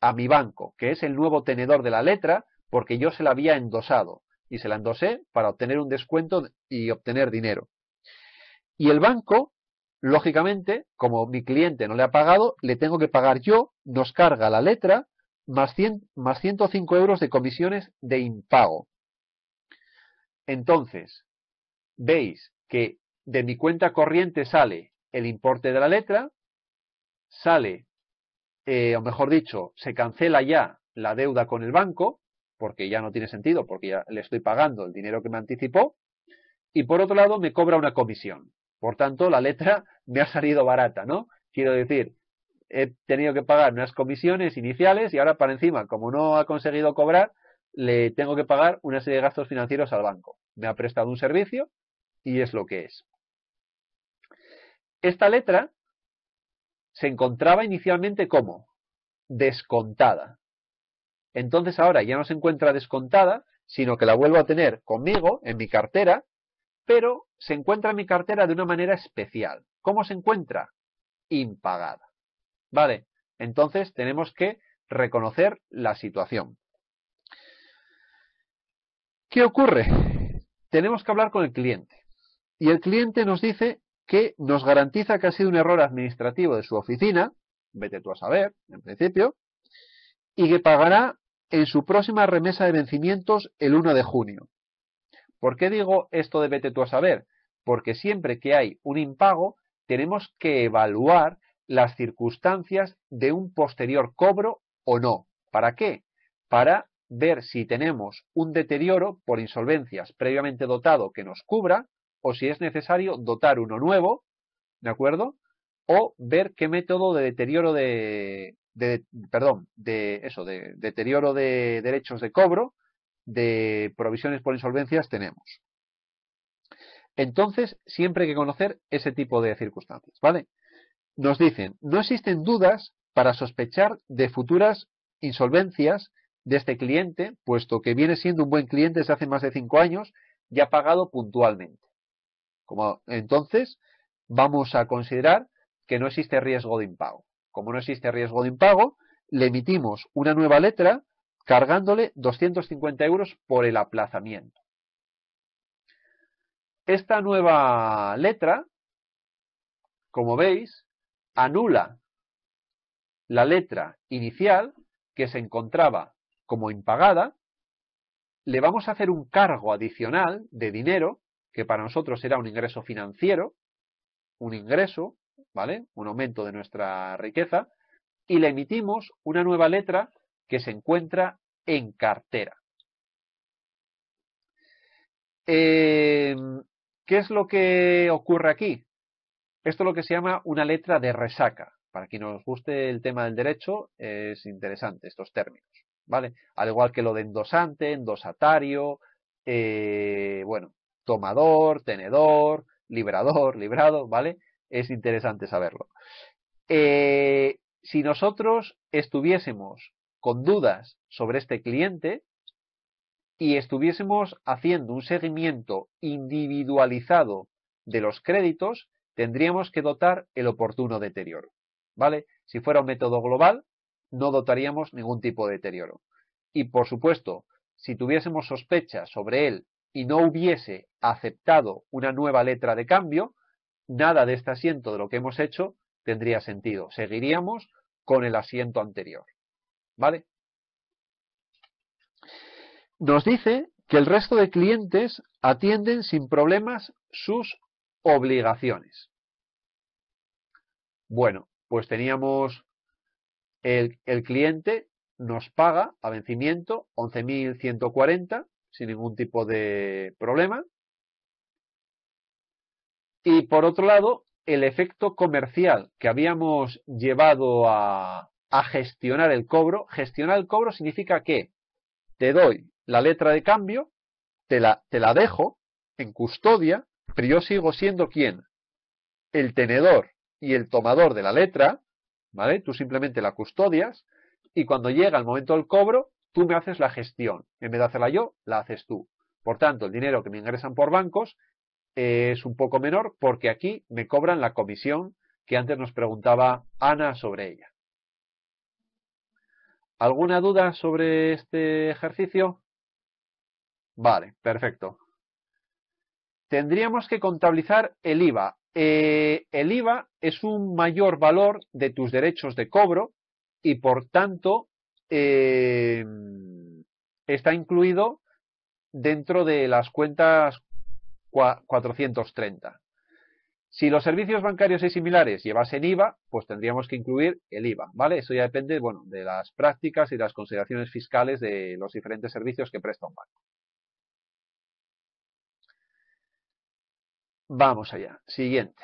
A mi banco, que es el nuevo tenedor de la letra, porque yo se la había endosado. Y se la endosé para obtener un descuento y obtener dinero. Y el banco, lógicamente, como mi cliente no le ha pagado, le tengo que pagar yo, nos carga la letra, más 105 euros de comisiones de impago. Entonces, veis que de mi cuenta corriente sale el importe de la letra, sale, o mejor dicho, se cancela ya la deuda con el banco, porque ya no tiene sentido, porque ya le estoy pagando el dinero que me anticipó, y por otro lado me cobra una comisión. Por tanto, la letra me ha salido barata, ¿no? Quiero decir, he tenido que pagar unas comisiones iniciales y ahora para encima, como no ha conseguido cobrar, le tengo que pagar una serie de gastos financieros al banco. Me ha prestado un servicio y es lo que es. Esta letra se encontraba inicialmente como descontada. Entonces ahora ya no se encuentra descontada, sino que la vuelvo a tener conmigo en mi cartera, pero se encuentra en mi cartera de una manera especial. ¿Cómo se encuentra? Impagada. ¿Vale? Entonces tenemos que reconocer la situación. ¿Qué ocurre? Tenemos que hablar con el cliente. Y el cliente nos dice que nos garantiza que ha sido un error administrativo de su oficina, vete tú a saber, en principio, y que pagará en su próxima remesa de vencimientos el 1 de junio. ¿Por qué digo esto de vete tú a saber? Porque siempre que hay un impago, tenemos que evaluar las circunstancias de un posterior cobro o no. ¿Para qué? Para ver si tenemos un deterioro por insolvencias previamente dotado que nos cubra, o si es necesario dotar uno nuevo, ¿de acuerdo? O ver qué método de deterioro de deterioro de derechos de cobro, de provisiones por insolvencias tenemos. Entonces, siempre hay que conocer ese tipo de circunstancias, ¿vale? Nos dicen, no existen dudas para sospechar de futuras insolvencias de este cliente, puesto que viene siendo un buen cliente desde hace más de 5 años y ha pagado puntualmente. Como entonces, vamos a considerar que no existe riesgo de impago. Como no existe riesgo de impago, le emitimos una nueva letra cargándole 250 euros por el aplazamiento. Esta nueva letra, como veis, anula la letra inicial que se encontraba como impagada. Le vamos a hacer un cargo adicional de dinero, que para nosotros será un ingreso financiero, un ingreso, ¿vale? Un aumento de nuestra riqueza, y le emitimos una nueva letra que se encuentra en cartera. ¿Qué es lo que ocurre aquí? Esto es lo que se llama una letra de resaca. Para quien nos guste el tema del derecho, es interesante estos términos, ¿vale? Al igual que lo de endosante, endosatario, tomador, tenedor, librador, librado, ¿vale? Es interesante saberlo. Si nosotros estuviésemos con dudas sobre este cliente, y estuviésemos haciendo un seguimiento individualizado de los créditos, tendríamos que dotar el oportuno deterioro, ¿vale? Si fuera un método global, no dotaríamos ningún tipo de deterioro. Y, por supuesto, si tuviésemos sospechas sobre él y no hubiese aceptado una nueva letra de cambio, nada de este asiento de lo que hemos hecho tendría sentido. Seguiríamos con el asiento anterior, ¿vale? Nos dice que el resto de clientes atienden sin problemas sus obligaciones. Bueno, pues teníamos el cliente nos paga a vencimiento 11.140 sin ningún tipo de problema. Y por otro lado, el efecto comercial que habíamos llevado a gestionar el cobro. Gestionar el cobro significa que te doy la letra de cambio, te la dejo en custodia, pero yo sigo siendo ¿quién? El tenedor y el tomador de la letra, ¿vale? Tú simplemente la custodias y cuando llega el momento del cobro, tú me haces la gestión. En vez de hacerla yo, la haces tú. Por tanto, el dinero que me ingresan por bancos es un poco menor porque aquí me cobran la comisión que antes nos preguntaba Ana sobre ella. ¿Alguna duda sobre este ejercicio? Vale, perfecto. Tendríamos que contabilizar el IVA. El IVA es un mayor valor de tus derechos de cobro y por tanto está incluido dentro de las cuentas 430. Si los servicios bancarios y similares llevasen IVA, pues tendríamos que incluir el IVA, ¿vale? Eso ya depende, bueno, de las prácticas y las consideraciones fiscales de los diferentes servicios que presta un banco. Vamos allá. Siguiente.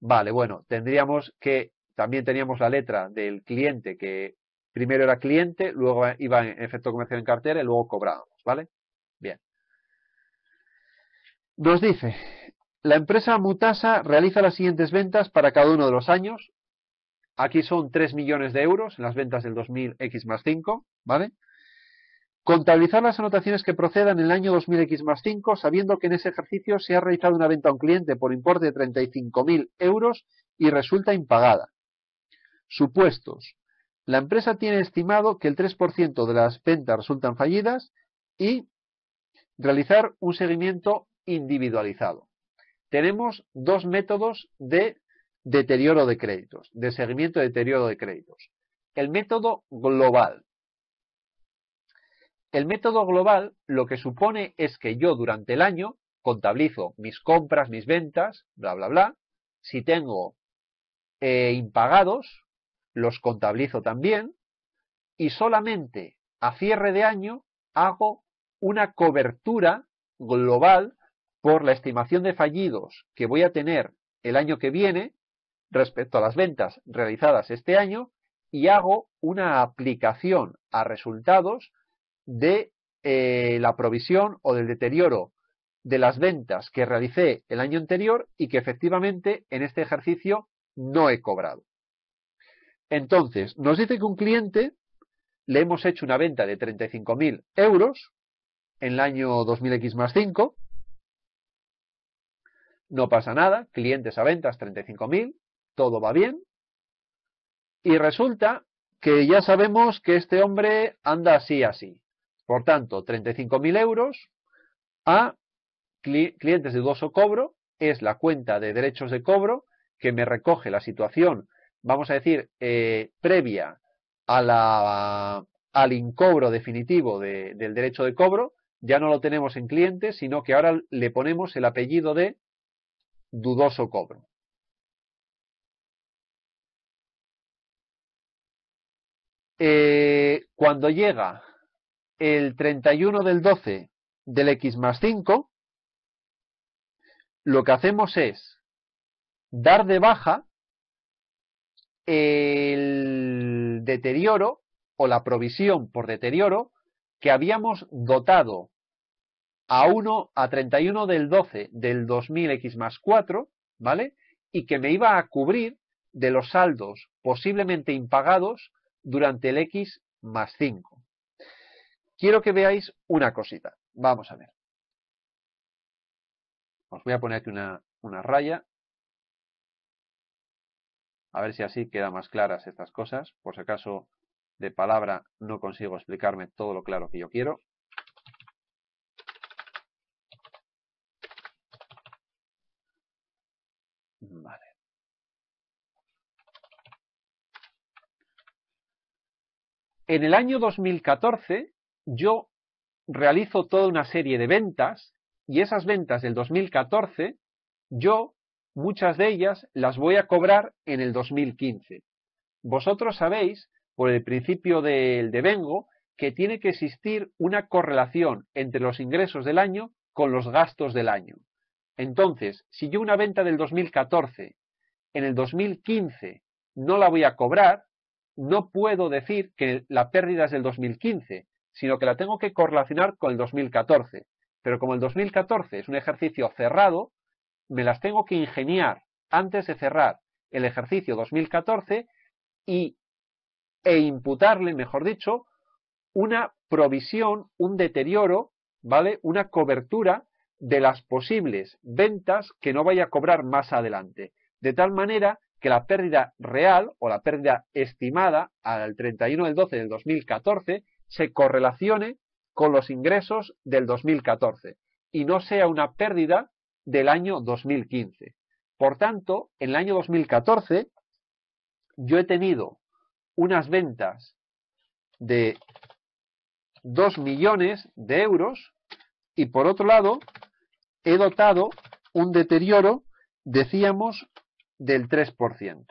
Vale, bueno, también teníamos la letra del cliente, que primero era cliente, luego iba en efecto comercial en cartera y luego cobrábamos, ¿vale? Bien. Nos dice, la empresa Mutasa realiza las siguientes ventas para cada uno de los años. Aquí son 3 millones de euros, las ventas del 2000X+5, ¿vale? Contabilizar las anotaciones que procedan en el año 2000X+5, sabiendo que en ese ejercicio se ha realizado una venta a un cliente por importe de 35.000 euros y resulta impagada. Supuestos. La empresa tiene estimado que el 3% de las ventas resultan fallidas y realizar un seguimiento individualizado. Tenemos dos métodos de deterioro de créditos, de seguimiento de deterioro de créditos. El método global. El método global lo que supone es que yo durante el año contabilizo mis compras, mis ventas, bla, bla, bla. Si tengo impagados, los contabilizo también y solamente a cierre de año hago una cobertura global por la estimación de fallidos que voy a tener el año que viene respecto a las ventas realizadas este año y hago una aplicación a resultados de la provisión o del deterioro de las ventas que realicé el año anterior y que efectivamente en este ejercicio no he cobrado. Entonces, nos dice que un cliente le hemos hecho una venta de 35.000 euros en el año 2000X+5, no pasa nada, clientes a ventas 35.000, todo va bien. Y resulta que ya sabemos que este hombre anda así, así. Por tanto, 35.000 euros a clientes de dudoso cobro es la cuenta de derechos de cobro que me recoge la situación, vamos a decir, previa al incobro definitivo del derecho de cobro. Ya no lo tenemos en clientes, sino que ahora le ponemos el apellido de dudoso cobro. Cuando llega el 31/12/X+5, lo que hacemos es dar de baja el deterioro o la provisión por deterioro que habíamos dotado a 31/12/2000X+4, ¿vale? Y que me iba a cubrir de los saldos posiblemente impagados durante el X+5. quiero que veáis una cosita. Vamos a ver. Os voy a poner aquí una raya. A ver si así quedan más claras estas cosas. Por si acaso de palabra no consigo explicarme todo lo claro que yo quiero. Vale. En el año 2014 yo realizo toda una serie de ventas y esas ventas del 2014 yo muchas de ellas las voy a cobrar en el 2015. Vosotros sabéis por el principio del devengo que tiene que existir una correlación entre los ingresos del año con los gastos del año. Entonces, si yo una venta del 2014 en el 2015 no la voy a cobrar, no puedo decir que la pérdida es del 2015, sino que la tengo que correlacionar con el 2014. Pero como el 2014 es un ejercicio cerrado, me las tengo que ingeniar antes de cerrar el ejercicio 2014 e imputarle, mejor dicho, una provisión, un deterioro, ¿vale? Una cobertura de las posibles ventas que no vaya a cobrar más adelante. De tal manera que la pérdida real o la pérdida estimada al 31 del 12 del 2014 se correlacione con los ingresos del 2014 y no sea una pérdida del año 2015. Por tanto, en el año 2014 yo he tenido unas ventas de 2 millones de euros y por otro lado he notado un deterioro, decíamos, del 3%.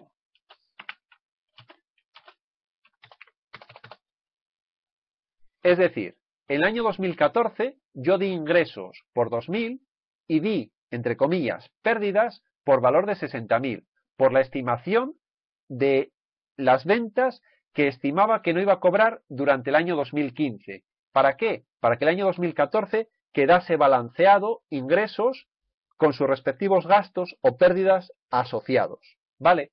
Es decir, en el año 2014 yo di ingresos por 2.000 y di, entre comillas, pérdidas por valor de 60.000, por la estimación de las ventas que estimaba que no iba a cobrar durante el año 2015. ¿Para qué? Para que el año 2014 quedase balanceado ingresos con sus respectivos gastos o pérdidas asociados, ¿vale?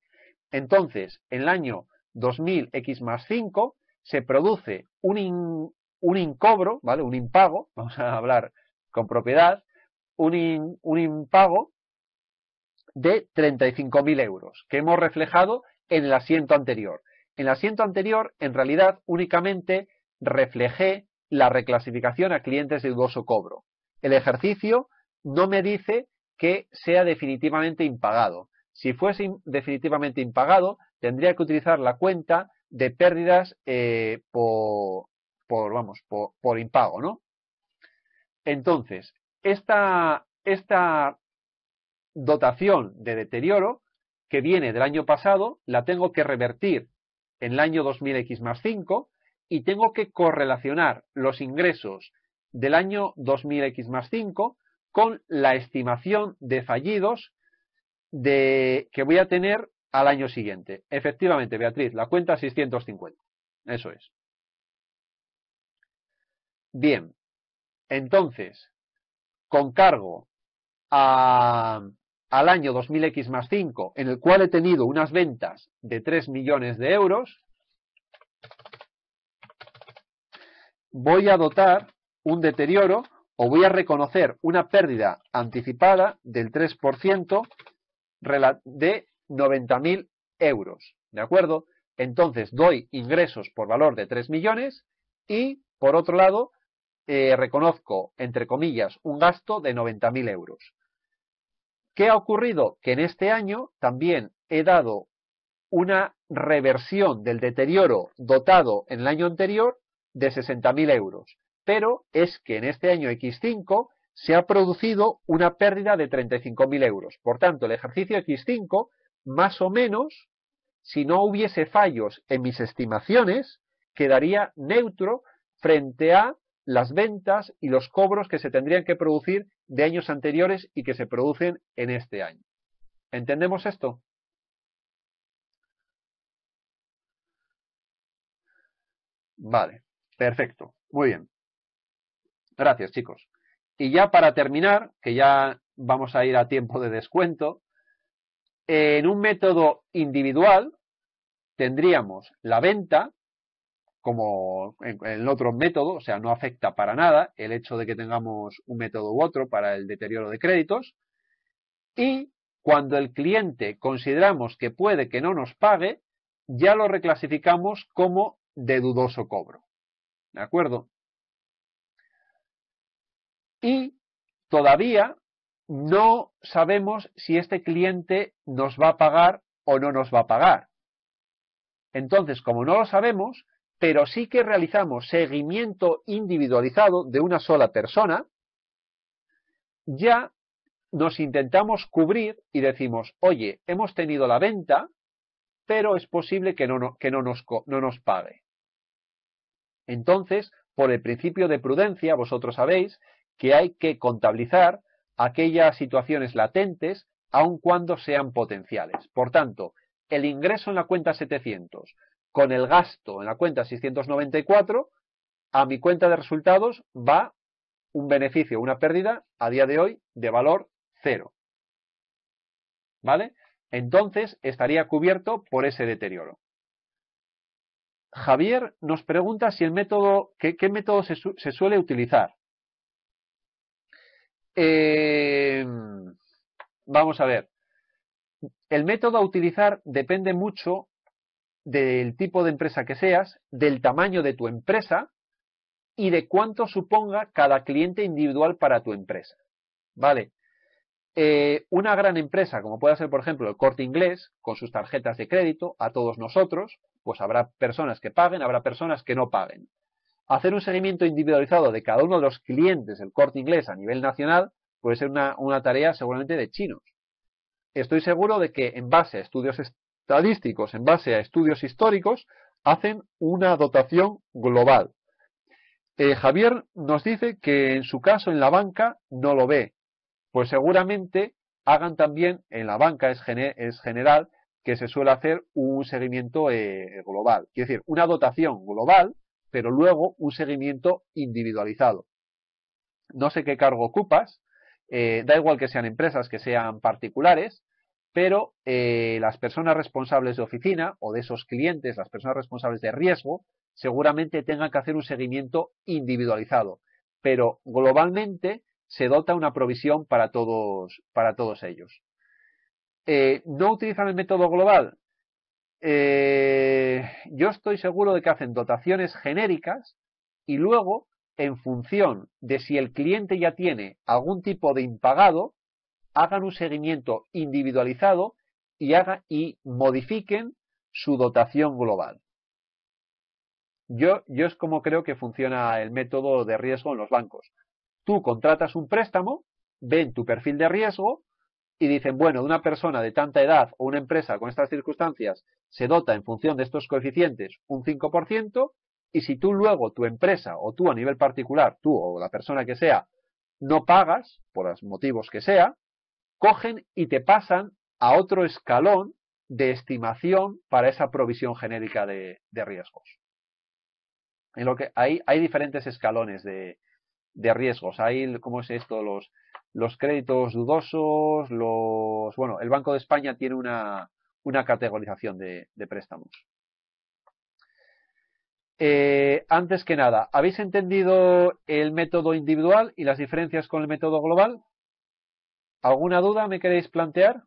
Entonces, en el año 2000 x más 5 se produce un incobro, ¿vale? Un impago, vamos a hablar con propiedad, un impago de 35.000 euros que hemos reflejado en el asiento anterior. En el asiento anterior, en realidad, únicamente reflejé la reclasificación a clientes de dudoso cobro. El ejercicio no me dice que sea definitivamente impagado. Si fuese definitivamente impagado, tendría que utilizar la cuenta de pérdidas por impago, ¿no? Entonces, esta dotación de deterioro que viene del año pasado, la tengo que revertir en el año 2000 x más 5 y tengo que correlacionar los ingresos del año 2000 x más 5 con la estimación de fallidos que voy a tener al año siguiente. Efectivamente, Beatriz, la cuenta 650. Eso es. Bien, entonces, con cargo al año 2000 x más 5, en el cual he tenido unas ventas de 3 millones de euros, voy a dotar un deterioro, o voy a reconocer una pérdida anticipada del 3% de 90.000 euros, ¿de acuerdo? Entonces doy ingresos por valor de 3 millones y, por otro lado, reconozco, entre comillas, un gasto de 90.000 euros. ¿Qué ha ocurrido? Que en este año también he dado una reversión del deterioro dotado en el año anterior de 60.000 euros. Pero es que en este año X5 se ha producido una pérdida de 35.000 euros. Por tanto, el ejercicio X5, más o menos, si no hubiese fallos en mis estimaciones, quedaría neutro frente a las ventas y los cobros que se tendrían que producir de años anteriores y que se producen en este año. ¿Entendemos esto? Vale, perfecto, muy bien. Gracias, chicos. Y ya para terminar, que ya vamos a ir a tiempo de descuento, en un método individual tendríamos la venta, como en otros métodos, o sea, no afecta para nada el hecho de que tengamos un método u otro para el deterioro de créditos. Y cuando el cliente consideramos que puede que no nos pague, ya lo reclasificamos como de dudoso cobro. ¿De acuerdo? Y todavía no sabemos si este cliente nos va a pagar o no nos va a pagar. Entonces, como no lo sabemos, pero sí que realizamos seguimiento individualizado de una sola persona, ya nos intentamos cubrir y decimos, oye, hemos tenido la venta, pero es posible que no nos pague. Entonces, por el principio de prudencia, vosotros sabéis que hay que contabilizar aquellas situaciones latentes, aun cuando sean potenciales. Por tanto, el ingreso en la cuenta 700 con el gasto en la cuenta 694, a mi cuenta de resultados va un beneficio, una pérdida, a día de hoy, de valor 0. ¿Vale? Entonces, estaría cubierto por ese deterioro. Javier nos pregunta si el método, ¿qué método se suele utilizar? Vamos a ver. El método a utilizar depende mucho del tipo de empresa que seas, del tamaño de tu empresa y de cuánto suponga cada cliente individual para tu empresa. ¿Vale? Una gran empresa, como puede ser, por ejemplo, el Corte Inglés, con sus tarjetas de crédito a todos nosotros, pues habrá personas que paguen, habrá personas que no paguen. Hacer un seguimiento individualizado de cada uno de los clientes del Corte Inglés a nivel nacional puede ser una tarea seguramente de chinos. Estoy seguro de que en base a estudios estadísticos, en base a estudios históricos, hacen una dotación global. Javier nos dice que en su caso en la banca no lo ve. Pues seguramente hagan también, en la banca es general, que se suele hacer un seguimiento global. Es decir, una dotación global, pero luego un seguimiento individualizado. No sé qué cargo ocupas, da igual que sean empresas, que sean particulares, pero las personas responsables de oficina o de esos clientes, las personas responsables de riesgo, seguramente tengan que hacer un seguimiento individualizado. Pero globalmente se dota una provisión para todos ellos. ¿No utilizan el método global? Yo estoy seguro de que hacen dotaciones genéricas y luego, en función de si el cliente ya tiene algún tipo de impagado, hagan un seguimiento individualizado y modifiquen su dotación global. Yo es como creo que funciona el método de riesgo en los bancos. Tú contratas un préstamo, ven tu perfil de riesgo y dicen, bueno, una persona de tanta edad o una empresa con estas circunstancias se dota en función de estos coeficientes un 5%, y si tú luego, tu empresa o tú a nivel particular, tú o la persona que sea, no pagas, por los motivos que sea, cogen y te pasan a otro escalón de estimación para esa provisión genérica de riesgos. En lo que hay diferentes escalones de riesgos. Hay, ¿cómo es esto? Los créditos dudosos, bueno, el Banco de España tiene una categorización de préstamos. Antes que nada, ¿habéis entendido el método individual y las diferencias con el método global? ¿Alguna duda me queréis plantear?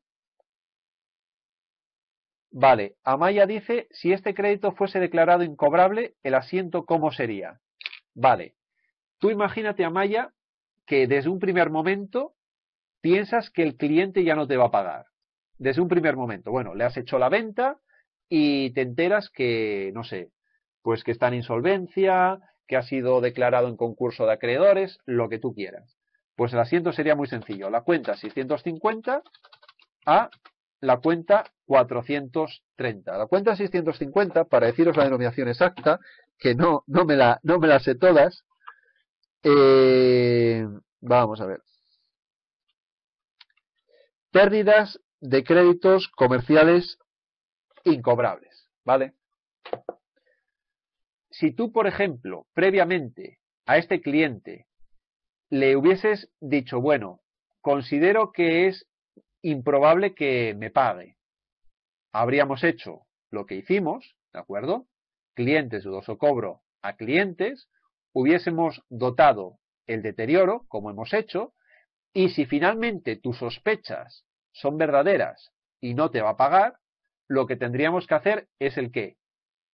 Vale, Amaya dice, si este crédito fuese declarado incobrable, ¿el asiento cómo sería? Vale. Tú imagínate, Amaya, que desde un primer momento piensas que el cliente ya no te va a pagar. Desde un primer momento, bueno, le has hecho la venta y te enteras que, no sé, pues que está en insolvencia, que ha sido declarado en concurso de acreedores, lo que tú quieras. Pues el asiento sería muy sencillo, la cuenta 650 a la cuenta 430. La cuenta 650, para deciros la denominación exacta, que no me la sé todas. Vamos a ver. Pérdidas de créditos comerciales incobrables, ¿vale? Si tú, por ejemplo, previamente a este cliente le hubieses dicho, bueno, considero que es improbable que me pague, habríamos hecho lo que hicimos, ¿de acuerdo? clientes dudoso cobro a clientes, hubiésemos dotado el deterioro, como hemos hecho, y si finalmente tus sospechas son verdaderas y no te va a pagar, lo que tendríamos que hacer es el qué,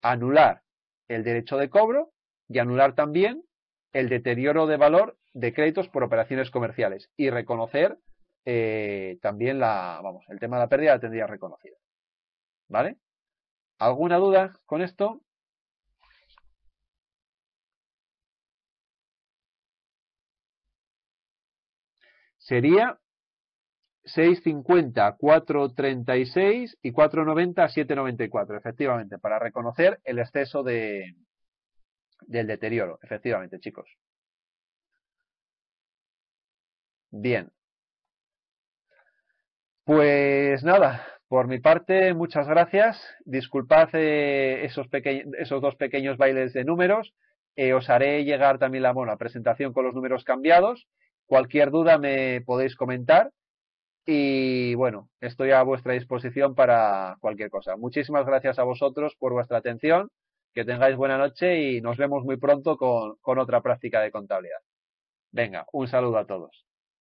anular el derecho de cobro y anular también el deterioro de valor de créditos por operaciones comerciales y reconocer también el tema de la pérdida la tendría reconocida. ¿Vale? ¿Alguna duda con esto? Sería 6,50 a 4,36 y 4,90 a 7,94, efectivamente, para reconocer el exceso del deterioro, efectivamente, chicos. Bien. Pues nada, por mi parte, muchas gracias. Disculpad esos dos pequeños bailes de números. Os haré llegar también la presentación con los números cambiados. Cualquier duda me podéis comentar y bueno, estoy a vuestra disposición para cualquier cosa. Muchísimas gracias a vosotros por vuestra atención, que tengáis buena noche y nos vemos muy pronto con otra práctica de contabilidad. Venga, un saludo a todos.